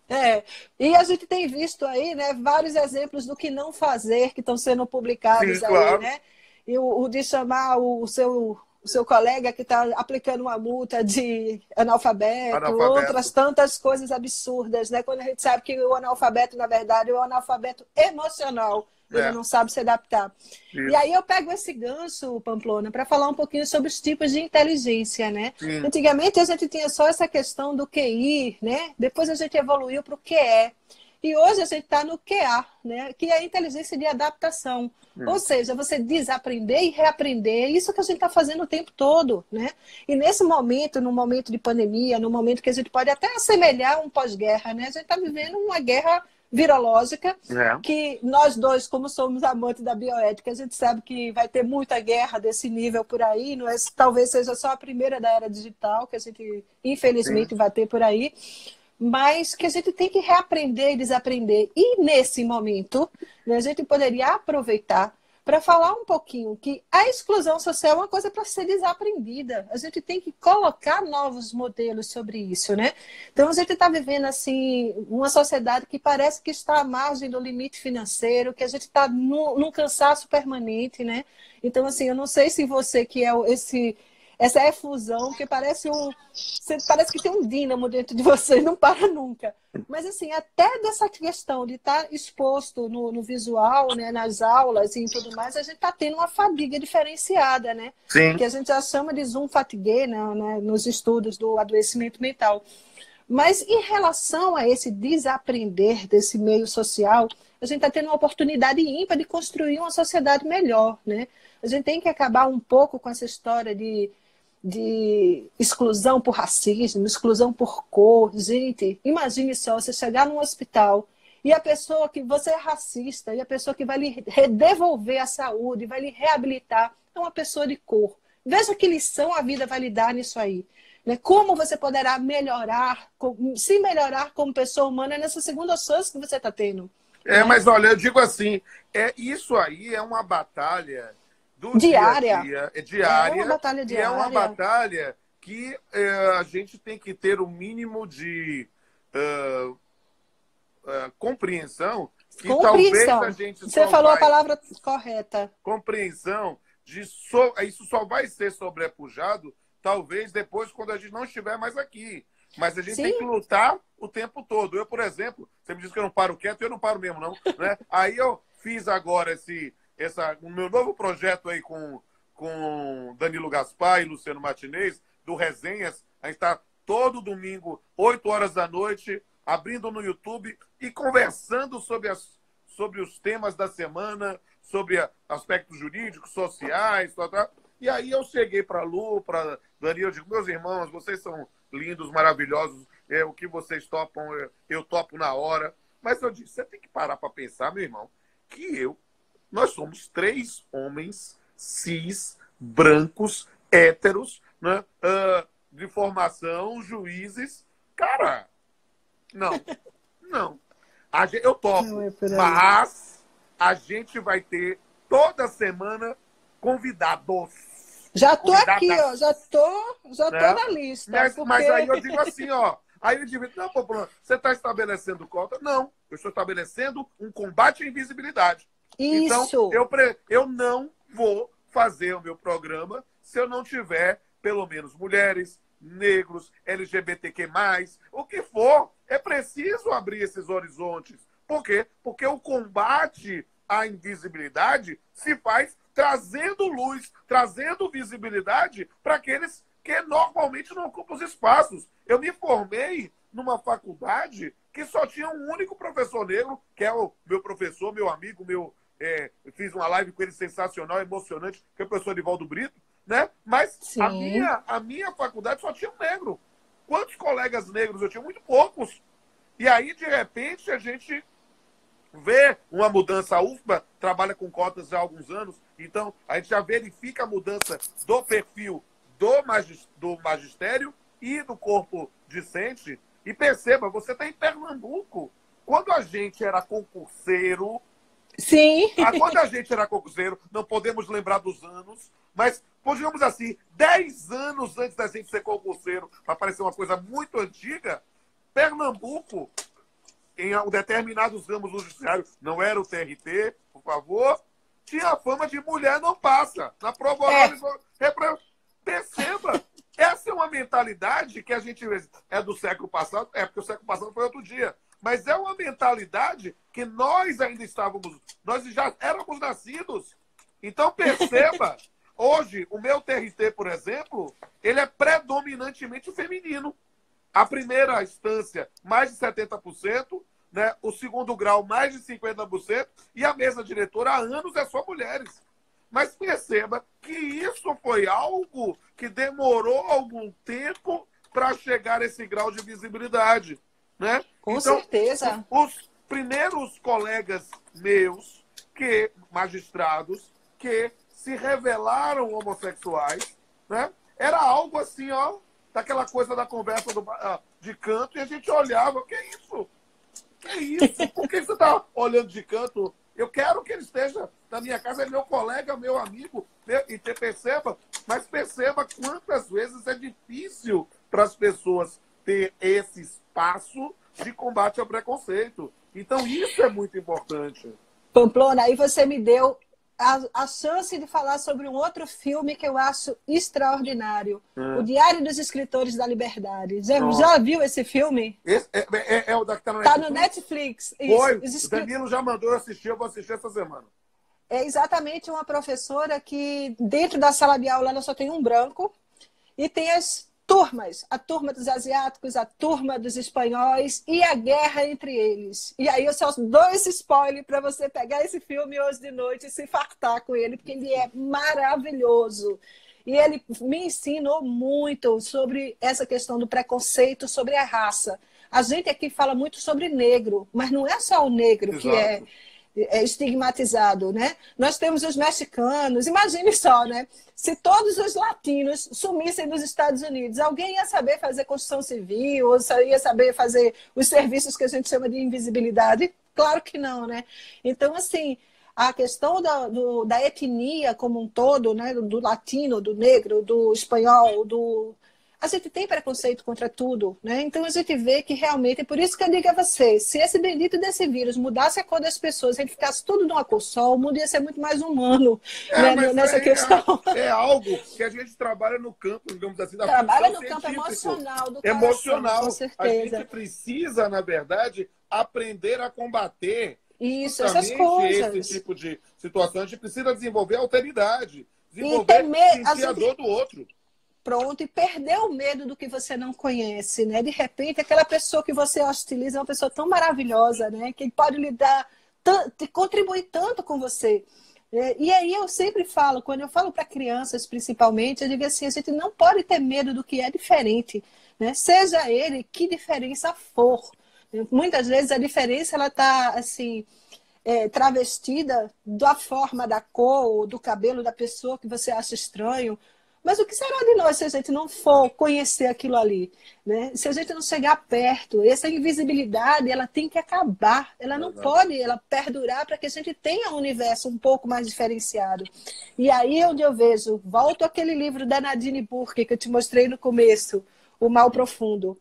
É, e a gente tem visto aí, né, vários exemplos do que não fazer que estão sendo publicados. Sim, aí, claro. né? E o, o de chamar o seu... o seu colega que está aplicando uma multa de analfabeto, analfabeto, outras tantas coisas absurdas, né? Quando a gente sabe que o analfabeto, na verdade, é o analfabeto emocional, é. ele não sabe se adaptar. Isso. E aí eu pego esse gancho, Pamplona, para falar um pouquinho sobre os tipos de inteligência, né? Sim. Antigamente a gente tinha só essa questão do Q I, né? Depois a gente evoluiu para o Q E. E hoje a gente está no Q A, né? Que é a inteligência de adaptação. Hum. Ou seja, você desaprender e reaprender. Isso que a gente está fazendo o tempo todo, né? E nesse momento, no momento de pandemia, no momento que a gente pode até assemelhar um pós-guerra, né? A gente está vivendo uma guerra virológica, é. que nós dois, como somos amantes da bioética, a gente sabe que vai ter muita guerra desse nível por aí, não é? Talvez seja só a primeira da era digital que a gente, infelizmente, Sim. vai ter por aí. Mas que a gente tem que reaprender e desaprender. E nesse momento, né, a gente poderia aproveitar para falar um pouquinho que a exclusão social é uma coisa para ser desaprendida. A gente tem que colocar novos modelos sobre isso, né? Então, a gente está vivendo, assim, uma sociedade que parece que está à margem do limite financeiro, que a gente está num, num cansaço permanente, né? Então, assim, eu não sei se você que é esse... essa efusão, que parece um... parece que tem um dínamo dentro de você, não para nunca. Mas, assim, até dessa questão de estar exposto no, no visual, né, nas aulas e tudo mais, a gente está tendo uma fadiga diferenciada, né? Sim. Que a gente já chama de zoom fatigue, né, né, nos estudos do adoecimento mental. Mas, em relação a esse desaprender desse meio social, a gente está tendo uma oportunidade ímpar de construir uma sociedade melhor, né? A gente tem que acabar um pouco com essa história de... de exclusão por racismo, exclusão por cor. Gente, imagine só, você chegar num hospital e a pessoa que você é racista, e a pessoa que vai lhe devolver a saúde, vai lhe reabilitar, é uma pessoa de cor. Veja que lição a vida vai lhe dar nisso aí, né? Como você poderá melhorar, se melhorar como pessoa humana nessa segunda chance que você está tendo. É, né? Mas olha, eu digo assim, é, isso aí é uma batalha Do diária. Dia dia, é diária. É uma batalha diária. É uma batalha que é, a gente tem que ter o um mínimo de uh, uh, compreensão. Que compreensão. Talvez a gente Você falou vai... a palavra correta. Compreensão. De so... Isso só vai ser sobrepujado, talvez, depois, quando a gente não estiver mais aqui. Mas a gente Sim. tem que lutar o tempo todo. Eu, por exemplo, você me disse que eu não paro quieto, eu não paro mesmo, não. Né? Aí eu fiz agora esse... Essa, o meu novo projeto aí com, com Danilo Gaspar e Luciano Martinez, do Resenhas, a gente está todo domingo, oito horas da noite, abrindo no YouTube e conversando sobre, as, sobre os temas da semana, sobre aspectos jurídicos, sociais, tal, tal. E aí eu cheguei para a Lu, para Danilo, eu digo, meus irmãos, vocês são lindos, maravilhosos, é, o que vocês topam, eu, eu topo na hora. Mas eu disse, você tem que parar para pensar, meu irmão, que eu, nós somos três homens cis, brancos, héteros, né? uh, de formação, juízes. Cara, não, não. A gente, eu topo, é mas a gente vai ter toda semana convidados. Já tô convidadas. aqui, ó, já tô, já né? tô na lista. Mas, porque... mas aí eu digo assim, ó. Aí eu digo, não, pô, você está estabelecendo cota? Não, eu estou estabelecendo um combate à invisibilidade. Então, Isso. eu, pre... eu não vou fazer o meu programa se eu não tiver, pelo menos, mulheres, negros, L G B T Q mais, o que for. É preciso abrir esses horizontes. Por quê? Porque o combate à invisibilidade se faz trazendo luz, trazendo visibilidade para aqueles que normalmente não ocupam os espaços. Eu me formei numa faculdade que só tinha um único professor negro, que é o meu professor, meu amigo, meu... É, eu fiz uma live com ele sensacional, emocionante, que é o professor Edivaldo Brito, né? Mas Sim. a minha, a minha faculdade só tinha um negro. Quantos colegas negros eu tinha? Muito poucos. E aí, de repente, a gente vê uma mudança. A U F B A trabalha com cotas há alguns anos, então a gente já verifica a mudança do perfil do, magis, do magistério e do corpo discente. E perceba, você está em Pernambuco. Quando a gente era concurseiro... Sim. Quando a gente era concurseiro, não podemos lembrar dos anos, mas, digamos assim, dez anos antes da gente ser concurseiro, para parecer uma coisa muito antiga, Pernambuco, em determinados ramos do judiciário, não era o T R T, por favor, tinha a fama de mulher não passa. Na prova oral, é para... Perceba, essa é uma mentalidade que a gente é do século passado, é porque o século passado foi outro dia, mas é uma mentalidade que nós ainda estávamos, nós já éramos nascidos. Então, perceba, hoje, o meu T R T, por exemplo, ele é predominantemente feminino. A primeira instância, mais de setenta por cento, né? O segundo grau, mais de cinquenta por cento, e a mesa diretora, há anos, é só mulheres. Mas perceba que isso foi algo que demorou algum tempo para chegar a esse grau de visibilidade, né? Com então, certeza. Os primeiros colegas meus, que magistrados, que se revelaram homossexuais, né? Era algo assim, ó, daquela coisa da conversa do, de canto, e a gente olhava, que isso? Que isso? Por que você está olhando de canto? Eu quero que ele esteja na minha casa, é meu colega, meu amigo, e te perceba, mas perceba quantas vezes é difícil para as pessoas ter esse espaço de combate ao preconceito. Então, isso é muito importante. Pamplona, aí você me deu a, a chance de falar sobre um outro filme que eu acho extraordinário, é. O Diário dos Escritores da Liberdade. Já, já viu esse filme? Esse é, é, é o da que está no, tá no Netflix. Foi, Os, o Danilo já mandou eu assistir, eu vou assistir essa semana. É exatamente uma professora que, dentro da sala de aula, ela só tem um branco e tem as turmas, a turma dos asiáticos, a turma dos espanhóis e a guerra entre eles. E aí eu só dou esse spoiler para você pegar esse filme hoje de noite e se fartar com ele, porque ele é maravilhoso. E ele me ensinou muito sobre essa questão do preconceito, sobre a raça. A gente aqui fala muito sobre negro, mas não é só o negro Exato. que é... É estigmatizado, né? Nós temos os mexicanos, imagine só, né? Se todos os latinos sumissem dos Estados Unidos, alguém ia saber fazer construção civil, ou ia saber fazer os serviços que a gente chama de invisibilidade? Claro que não, né? Então, assim, a questão da, do, da etnia como um todo, né? Do, do latino, do negro, do espanhol, do... A gente tem preconceito contra tudo, né? Então a gente vê que realmente, é por isso que eu digo a vocês, se esse bendito desse vírus mudasse a cor das pessoas, se ele ficasse tudo numa cor só, o mundo ia ser muito mais humano, é, né? Nessa é, questão. É, é algo que a gente trabalha no campo, digamos assim, da Trabalha no científico. campo emocional, do coração, emocional. Com certeza. A gente precisa, na verdade, aprender a combater Isso, essas coisas. esse tipo de situação. A gente precisa desenvolver a alteridade, desenvolver temer, a gente... dor do outro. Pronto, e perder o medo do que você não conhece, né? De repente, aquela pessoa que você hostiliza é uma pessoa tão maravilhosa, né? Que pode lhe dar, contribuir tanto com você. E aí eu sempre falo, quando eu falo para crianças principalmente, eu digo assim, a gente não pode ter medo do que é diferente, né? Seja ele que diferença for. Muitas vezes a diferença, ela tá assim... É, travestida da forma, da cor, ou do cabelo da pessoa que você acha estranho. Mas o que será de nós se a gente não for conhecer aquilo ali, né? Se a gente não chegar perto, essa invisibilidade, ela tem que acabar. Ela não Verdade. pode ela perdurar para que a gente tenha um universo um pouco mais diferenciado. E aí é onde eu vejo, volto àquele livro da Nadine Burke que eu te mostrei no começo, O Mal Profundo.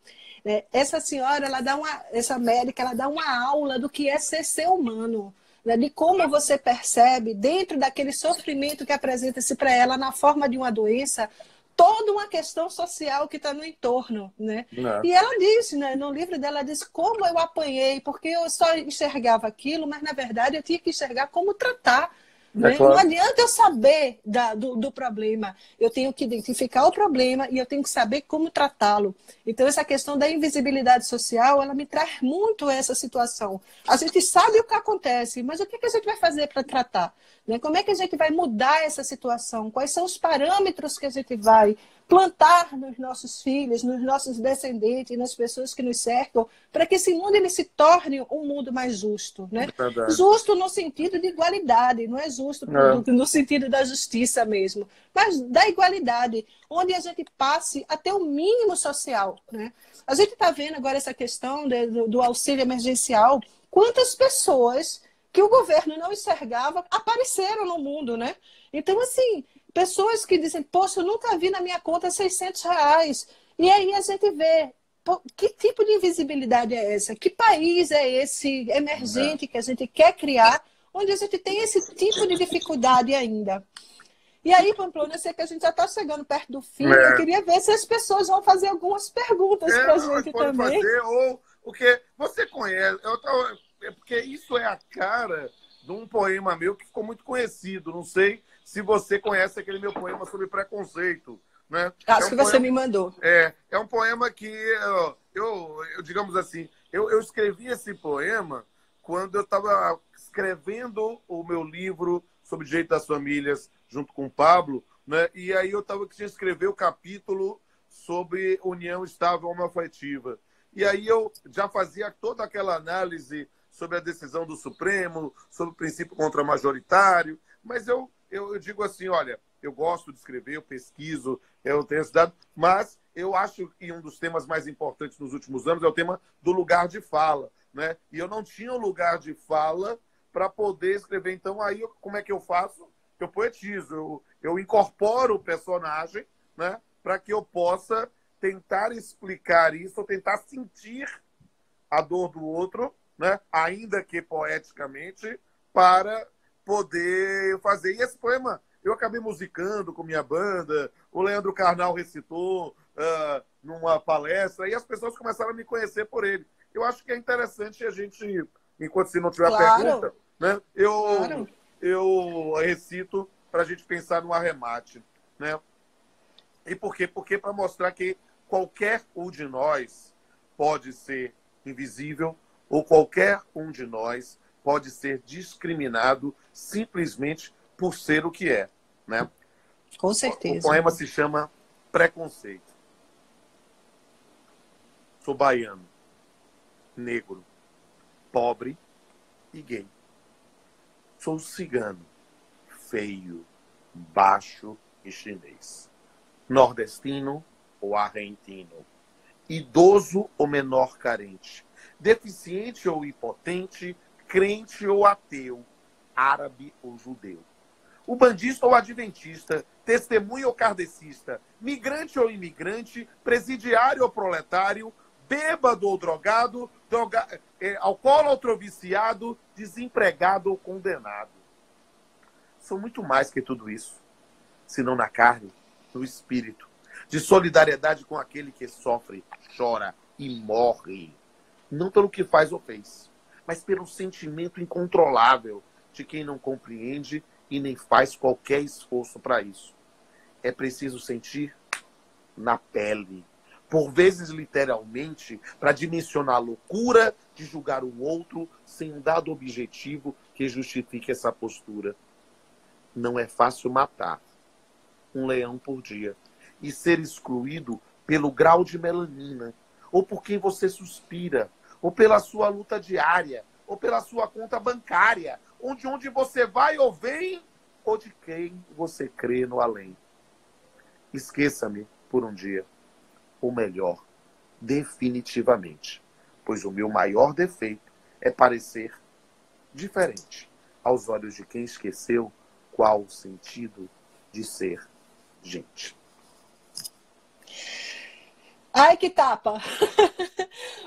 Essa senhora, ela dá uma, essa médica, ela dá uma aula do que é ser ser humano. De como você percebe, dentro daquele sofrimento que apresenta-se para ela na forma de uma doença, toda uma questão social que está no entorno, né? Não. E ela diz, né, no livro dela, ela diz como eu apanhei, porque eu só enxergava aquilo, mas na verdade eu tinha que enxergar como tratar Né? É claro. Não adianta eu saber da, do, do problema, eu tenho que identificar o problema e eu tenho que saber como tratá-lo. Então essa questão da invisibilidade social, ela me traz muito essa situação. A gente sabe o que acontece, mas o que, que a gente vai fazer para tratar? Né? Como é que a gente vai mudar essa situação? Quais são os parâmetros que a gente vai plantar nos nossos filhos, nos nossos descendentes, nas pessoas que nos cercam, para que esse mundo ele se torne um mundo mais justo, né? Verdade. Justo no sentido de igualdade, não é justo não. No sentido da justiça mesmo, mas da igualdade, onde a gente passe até o mínimo social, né? A gente está vendo agora essa questão do, do auxílio emergencial, quantas pessoas que o governo não enxergava apareceram no mundo, né? Então, assim, pessoas que dizem, poxa, eu nunca vi na minha conta seiscentos reais. E aí a gente vê, pô, que tipo de invisibilidade é essa? Que país é esse emergente que a gente quer criar, onde a gente tem esse tipo de dificuldade ainda? E aí, Pamplona, eu sei que a gente já está chegando perto do fim. É. Eu queria ver se as pessoas vão fazer algumas perguntas é, para a gente também. Fazer, ou porque você conhece... Eu tô, é porque isso é a cara de um poema meu que ficou muito conhecido, não sei... Se você conhece aquele meu poema sobre preconceito, né? Acho é um que você poema, me mandou. É, é um poema que eu, eu, eu digamos assim, eu, eu escrevi esse poema quando eu estava escrevendo o meu livro sobre direito das famílias junto com o Pablo, né? E aí eu estava querendo escrever o capítulo sobre união estável homoafetiva. E aí eu já fazia toda aquela análise sobre a decisão do Supremo, sobre o princípio contramajoritário, mas eu Eu, eu digo assim, olha, eu gosto de escrever, eu pesquiso, eu tenho estudado, mas eu acho que um dos temas mais importantes nos últimos anos é o tema do lugar de fala, né? E eu não tinha um lugar de fala para poder escrever. Então, aí, eu, como é que eu faço? Eu poetizo, eu, eu incorporo o personagem, né? Para que eu possa tentar explicar isso, ou tentar sentir a dor do outro, né? Ainda que poeticamente, para... poder fazer. E esse poema eu acabei musicando com minha banda, o Leandro Karnal recitou uh, numa palestra, e as pessoas começaram a me conhecer por ele. Eu acho que é interessante a gente, enquanto se não tiver claro. pergunta, né, eu, claro. eu recito para a gente pensar no arremate. Né? E por quê? Porque para mostrar que qualquer um de nós pode ser invisível, ou qualquer um de nós pode ser discriminado simplesmente por ser o que é, né? Com certeza. O poema se chama Preconceito. Sou baiano, negro, pobre e gay. Sou cigano, feio, baixo e chinês. Nordestino ou argentino. Idoso ou menor carente. Deficiente ou impotente. Crente ou ateu, árabe ou judeu, ubandista ou adventista, testemunha ou kardecista, migrante ou imigrante, presidiário ou proletário, bêbado ou drogado, droga... é, alcoólatra ou viciado, desempregado ou condenado. Sou muito mais que tudo isso, senão na carne, no espírito, de solidariedade com aquele que sofre, chora e morre, não pelo que faz ou fez, mas pelo sentimento incontrolável de quem não compreende e nem faz qualquer esforço para isso. É preciso sentir na pele, por vezes literalmente, para dimensionar a loucura de julgar o outro sem um dado objetivo que justifique essa postura. Não é fácil matar um leão por dia e ser excluído pelo grau de melanina ou por quem você suspira, ou pela sua luta diária, ou pela sua conta bancária, onde, onde você vai ou vem, ou de quem você crê no além. Esqueça-me por um dia, ou melhor, definitivamente, pois o meu maior defeito é parecer diferente aos olhos de quem esqueceu qual o sentido de ser gente. Ai, que tapa!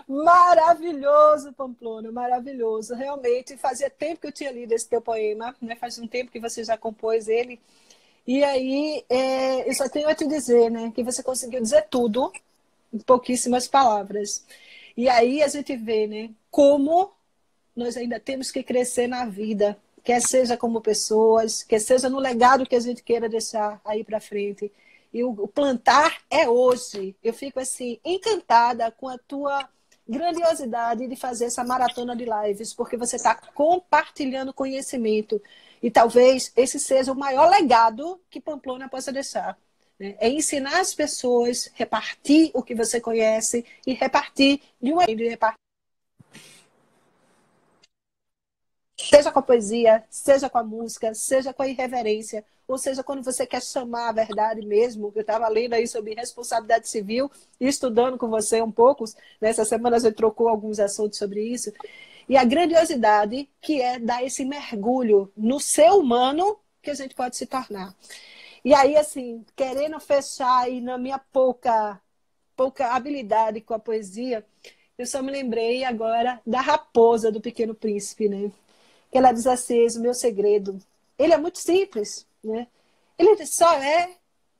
Maravilhoso, Pamplona, maravilhoso. Realmente, fazia tempo que eu tinha lido esse teu poema, né? Faz um tempo que você já compôs ele. E aí, é, eu só tenho a te dizer, né? Que você conseguiu dizer tudo em pouquíssimas palavras. E aí a gente vê, né? Como nós ainda temos que crescer na vida, quer seja como pessoas, quer seja no legado que a gente queira deixar aí para frente. E o plantar é hoje. Eu fico assim encantada com a tua grandiosidade de fazer essa maratona de lives, porque você está compartilhando conhecimento. E talvez esse seja o maior legado que Pamplona possa deixar, né? É ensinar as pessoas, repartir o que você conhece e repartir de uma de repartir. Seja com a poesia, seja com a música, seja com a irreverência, ou seja, quando você quer chamar a verdade mesmo. Eu estava lendo aí sobre responsabilidade civil e estudando com você um pouco. Nessa semana a gente trocou alguns assuntos sobre isso. E a grandiosidade que é dar esse mergulho no ser humano que a gente pode se tornar. E aí, assim, querendo fechar aí na minha pouca, pouca habilidade com a poesia, eu só me lembrei agora da raposa do Pequeno Príncipe, né? Que ela diz assim: o meu segredo, ele é muito simples, né? Ele só é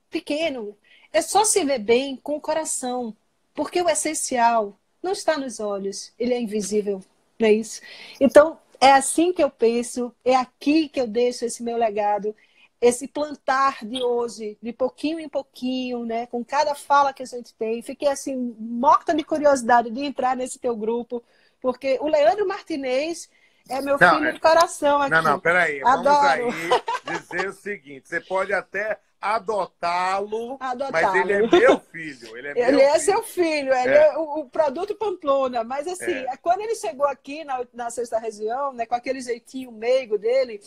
pequeno. É só se ver bem com o coração, porque o essencial não está nos olhos, ele é invisível, não é isso? Então, é assim que eu penso, é aqui que eu deixo esse meu legado, esse plantar de hoje, de pouquinho em pouquinho, né? Com cada fala que a gente tem. Fiquei assim, morta de curiosidade de entrar nesse teu grupo, porque o Leandro Martinez é meu não, filho é... de coração aqui. Não, não, peraí. Adoro. Vamos aí dizer o seguinte. Você pode até adotá-lo, adotá mas ele é meu filho. Ele é, ele meu é filho. seu filho. Ele é, é o, o produto Pamplona. Mas assim, é. quando ele chegou aqui na, na sexta região, né, com aquele jeitinho meigo dele,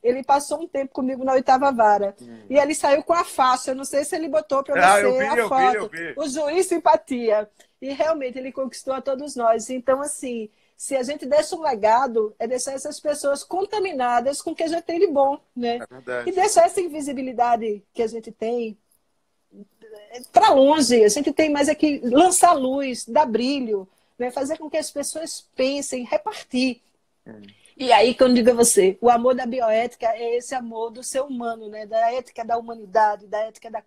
ele passou um tempo comigo na oitava vara. Hum. E ele saiu com a faixa. Eu não sei se ele botou para ah, você eu vi, a eu foto. Vi, eu vi. O juiz simpatia. E realmente ele conquistou a todos nós. Então, assim, se a gente deixa um legado, é deixar essas pessoas contaminadas com o que a gente tem de bom, né? É verdade. E deixar essa invisibilidade que a gente tem para longe. A gente tem mais é que lançar luz, dar brilho, né? Fazer com que as pessoas pensem, repartir. Hum. E aí, quando digo a você, o amor da bioética é esse amor do ser humano, né? Da ética da humanidade, da ética da,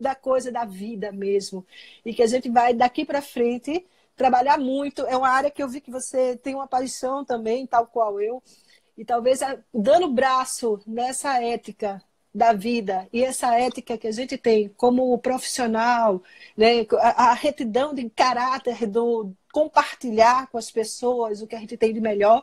da coisa, da vida mesmo. E que a gente vai, daqui para frente, trabalhar muito. É uma área que eu vi que você tem uma paixão também, tal qual eu, e talvez dando braço nessa ética da vida e essa ética que a gente tem como profissional, né? a, a retidão de caráter do compartilhar com as pessoas o que a gente tem de melhor,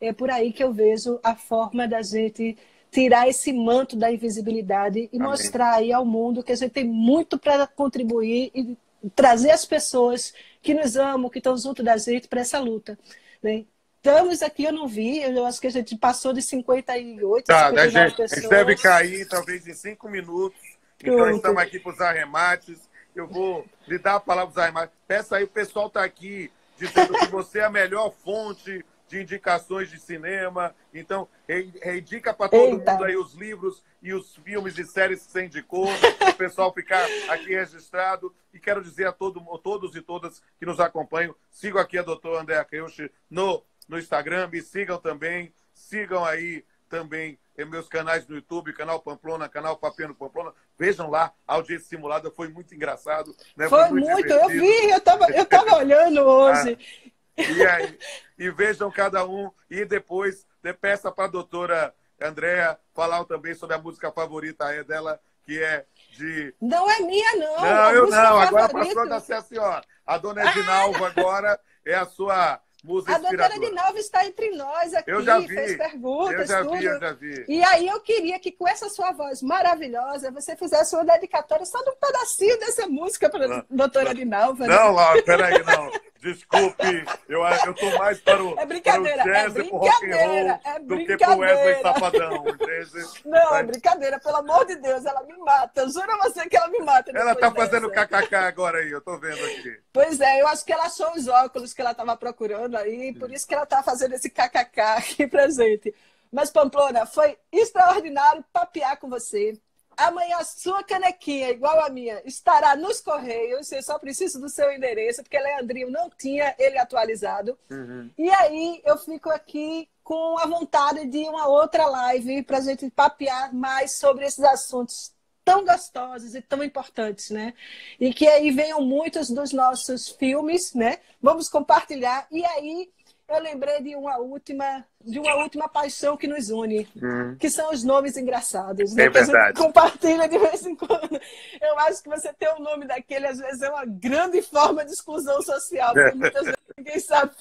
é por aí que eu vejo a forma da gente tirar esse manto da invisibilidade e Amém. mostrar aí ao mundo que a gente tem muito para contribuir e trazer as pessoas que nos amam, que estão junto da gente, para essa luta, né? Estamos aqui, eu não vi, eu acho que a gente passou de cinquenta e oito, tá, cinquenta e nove gente, pessoas. A gente deve cair, talvez, em cinco minutos. Pronto. Então, estamos aqui para os arremates. Eu vou lhe dar a palavra para os arremates. Peça aí, o pessoal está aqui dizendo que você é a melhor fonte de indicações de cinema. Então, indica para todo Eita. mundo aí os livros e os filmes e séries que você indicou, para o pessoal ficar aqui registrado. E quero dizer a todo, todos e todas que nos acompanham, sigam aqui a doutora Andrea Keust no, no Instagram, me sigam também, sigam aí também meus canais no YouTube, Canal Pamplona, Canal Papiano Pamplona. Vejam lá, a audiência simulada foi muito engraçado, né? Foi, foi muito, muito eu vi, eu estava eu tava olhando hoje. Ah. E aí, e vejam cada um, e depois peça para a doutora Andrea falar também sobre a música favorita dela, que é de... Não é minha, não. Não, eu não. Agora passou da senhora. A dona Edinalva ah, agora é a sua música inspiradora. A doutora Edinalva está entre nós aqui, eu já vi, fez perguntas, eu já vi, tudo. Eu já vi. E aí eu queria que com essa sua voz maravilhosa você fizesse uma dedicatória só de um pedacinho dessa música para a doutora Edinalva. Não, Laura, peraí, não. Desculpe, eu, eu tô mais para o, é brincadeira, para o jazz é e pro rock and roll é do que pro Wesley Safadão. Não, mas... é brincadeira, pelo amor de Deus, ela me mata. Juro a você que ela me mata. Ela tá fazendo kkk agora aí, eu tô vendo aqui. Pois é, eu acho que ela achou os óculos que ela tava procurando aí, por isso que ela tá fazendo esse kkk aqui pra gente. Mas, Pamplona, foi extraordinário papear com você. Amanhã a sua canequinha, igual a minha, estará nos Correios. Eu só preciso do seu endereço, porque Leandrinho não tinha ele atualizado. Uhum. E aí eu fico aqui com a vontade de uma outra live para a gente papear mais sobre esses assuntos tão gostosos e tão importantes, né? E que aí venham muitos dos nossos filmes, né? Vamos compartilhar. E aí eu lembrei de uma última, de uma última paixão que nos une, hum. que são os nomes engraçados. Né? É verdade. Compartilha de vez em quando. Eu acho que você ter o nome daquele, às vezes, é uma grande forma de exclusão social, porque muitas vezes ninguém sabe.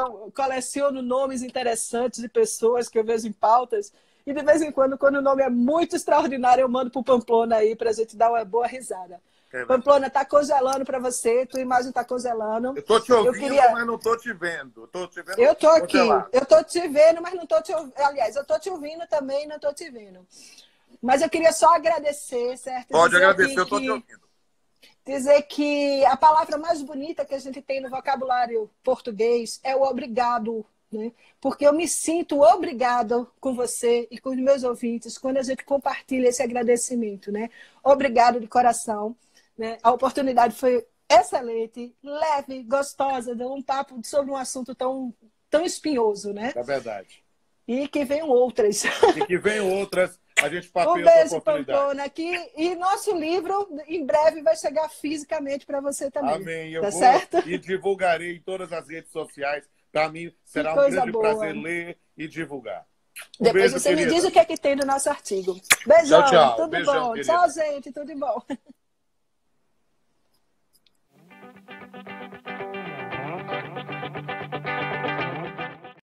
Eu coleciono nomes interessantes de pessoas que eu vejo em pautas. E de vez em quando, quando o nome é muito extraordinário, eu mando para o Pamplona aí para a gente dar uma boa risada. É, Pamplona, está congelando para você, tua imagem está congelando. Eu estou te ouvindo, queria... mas não estou te vendo. Tô te vendo eu estou aqui, eu estou te vendo, mas não estou te ouvindo. Aliás, eu estou te ouvindo também, não estou te vendo. Mas eu queria só agradecer, certo? Pode dizer agradecer, que... eu estou te ouvindo. Dizer que a palavra mais bonita que a gente tem no vocabulário português é o obrigado. Porque eu me sinto obrigada com você e com os meus ouvintes quando a gente compartilha esse agradecimento, né? Obrigado de coração, né? A oportunidade foi excelente, leve, gostosa, deu um papo sobre um assunto tão, tão espinhoso, né? É verdade. E que venham outras. E que venham outras. A gente um beijo, Pamplona, aqui. E nosso livro, em breve, vai chegar fisicamente para você também. Amém. Eu tá vou certo? E divulgarei em todas as redes sociais. Para mim, será um grande boa. prazer ler e divulgar. Um Depois beijo, você querida. me diz o que é que tem no nosso artigo. Beijão, tchau, tchau. tudo beijão, bom. Querida. Tchau, gente, tudo bom.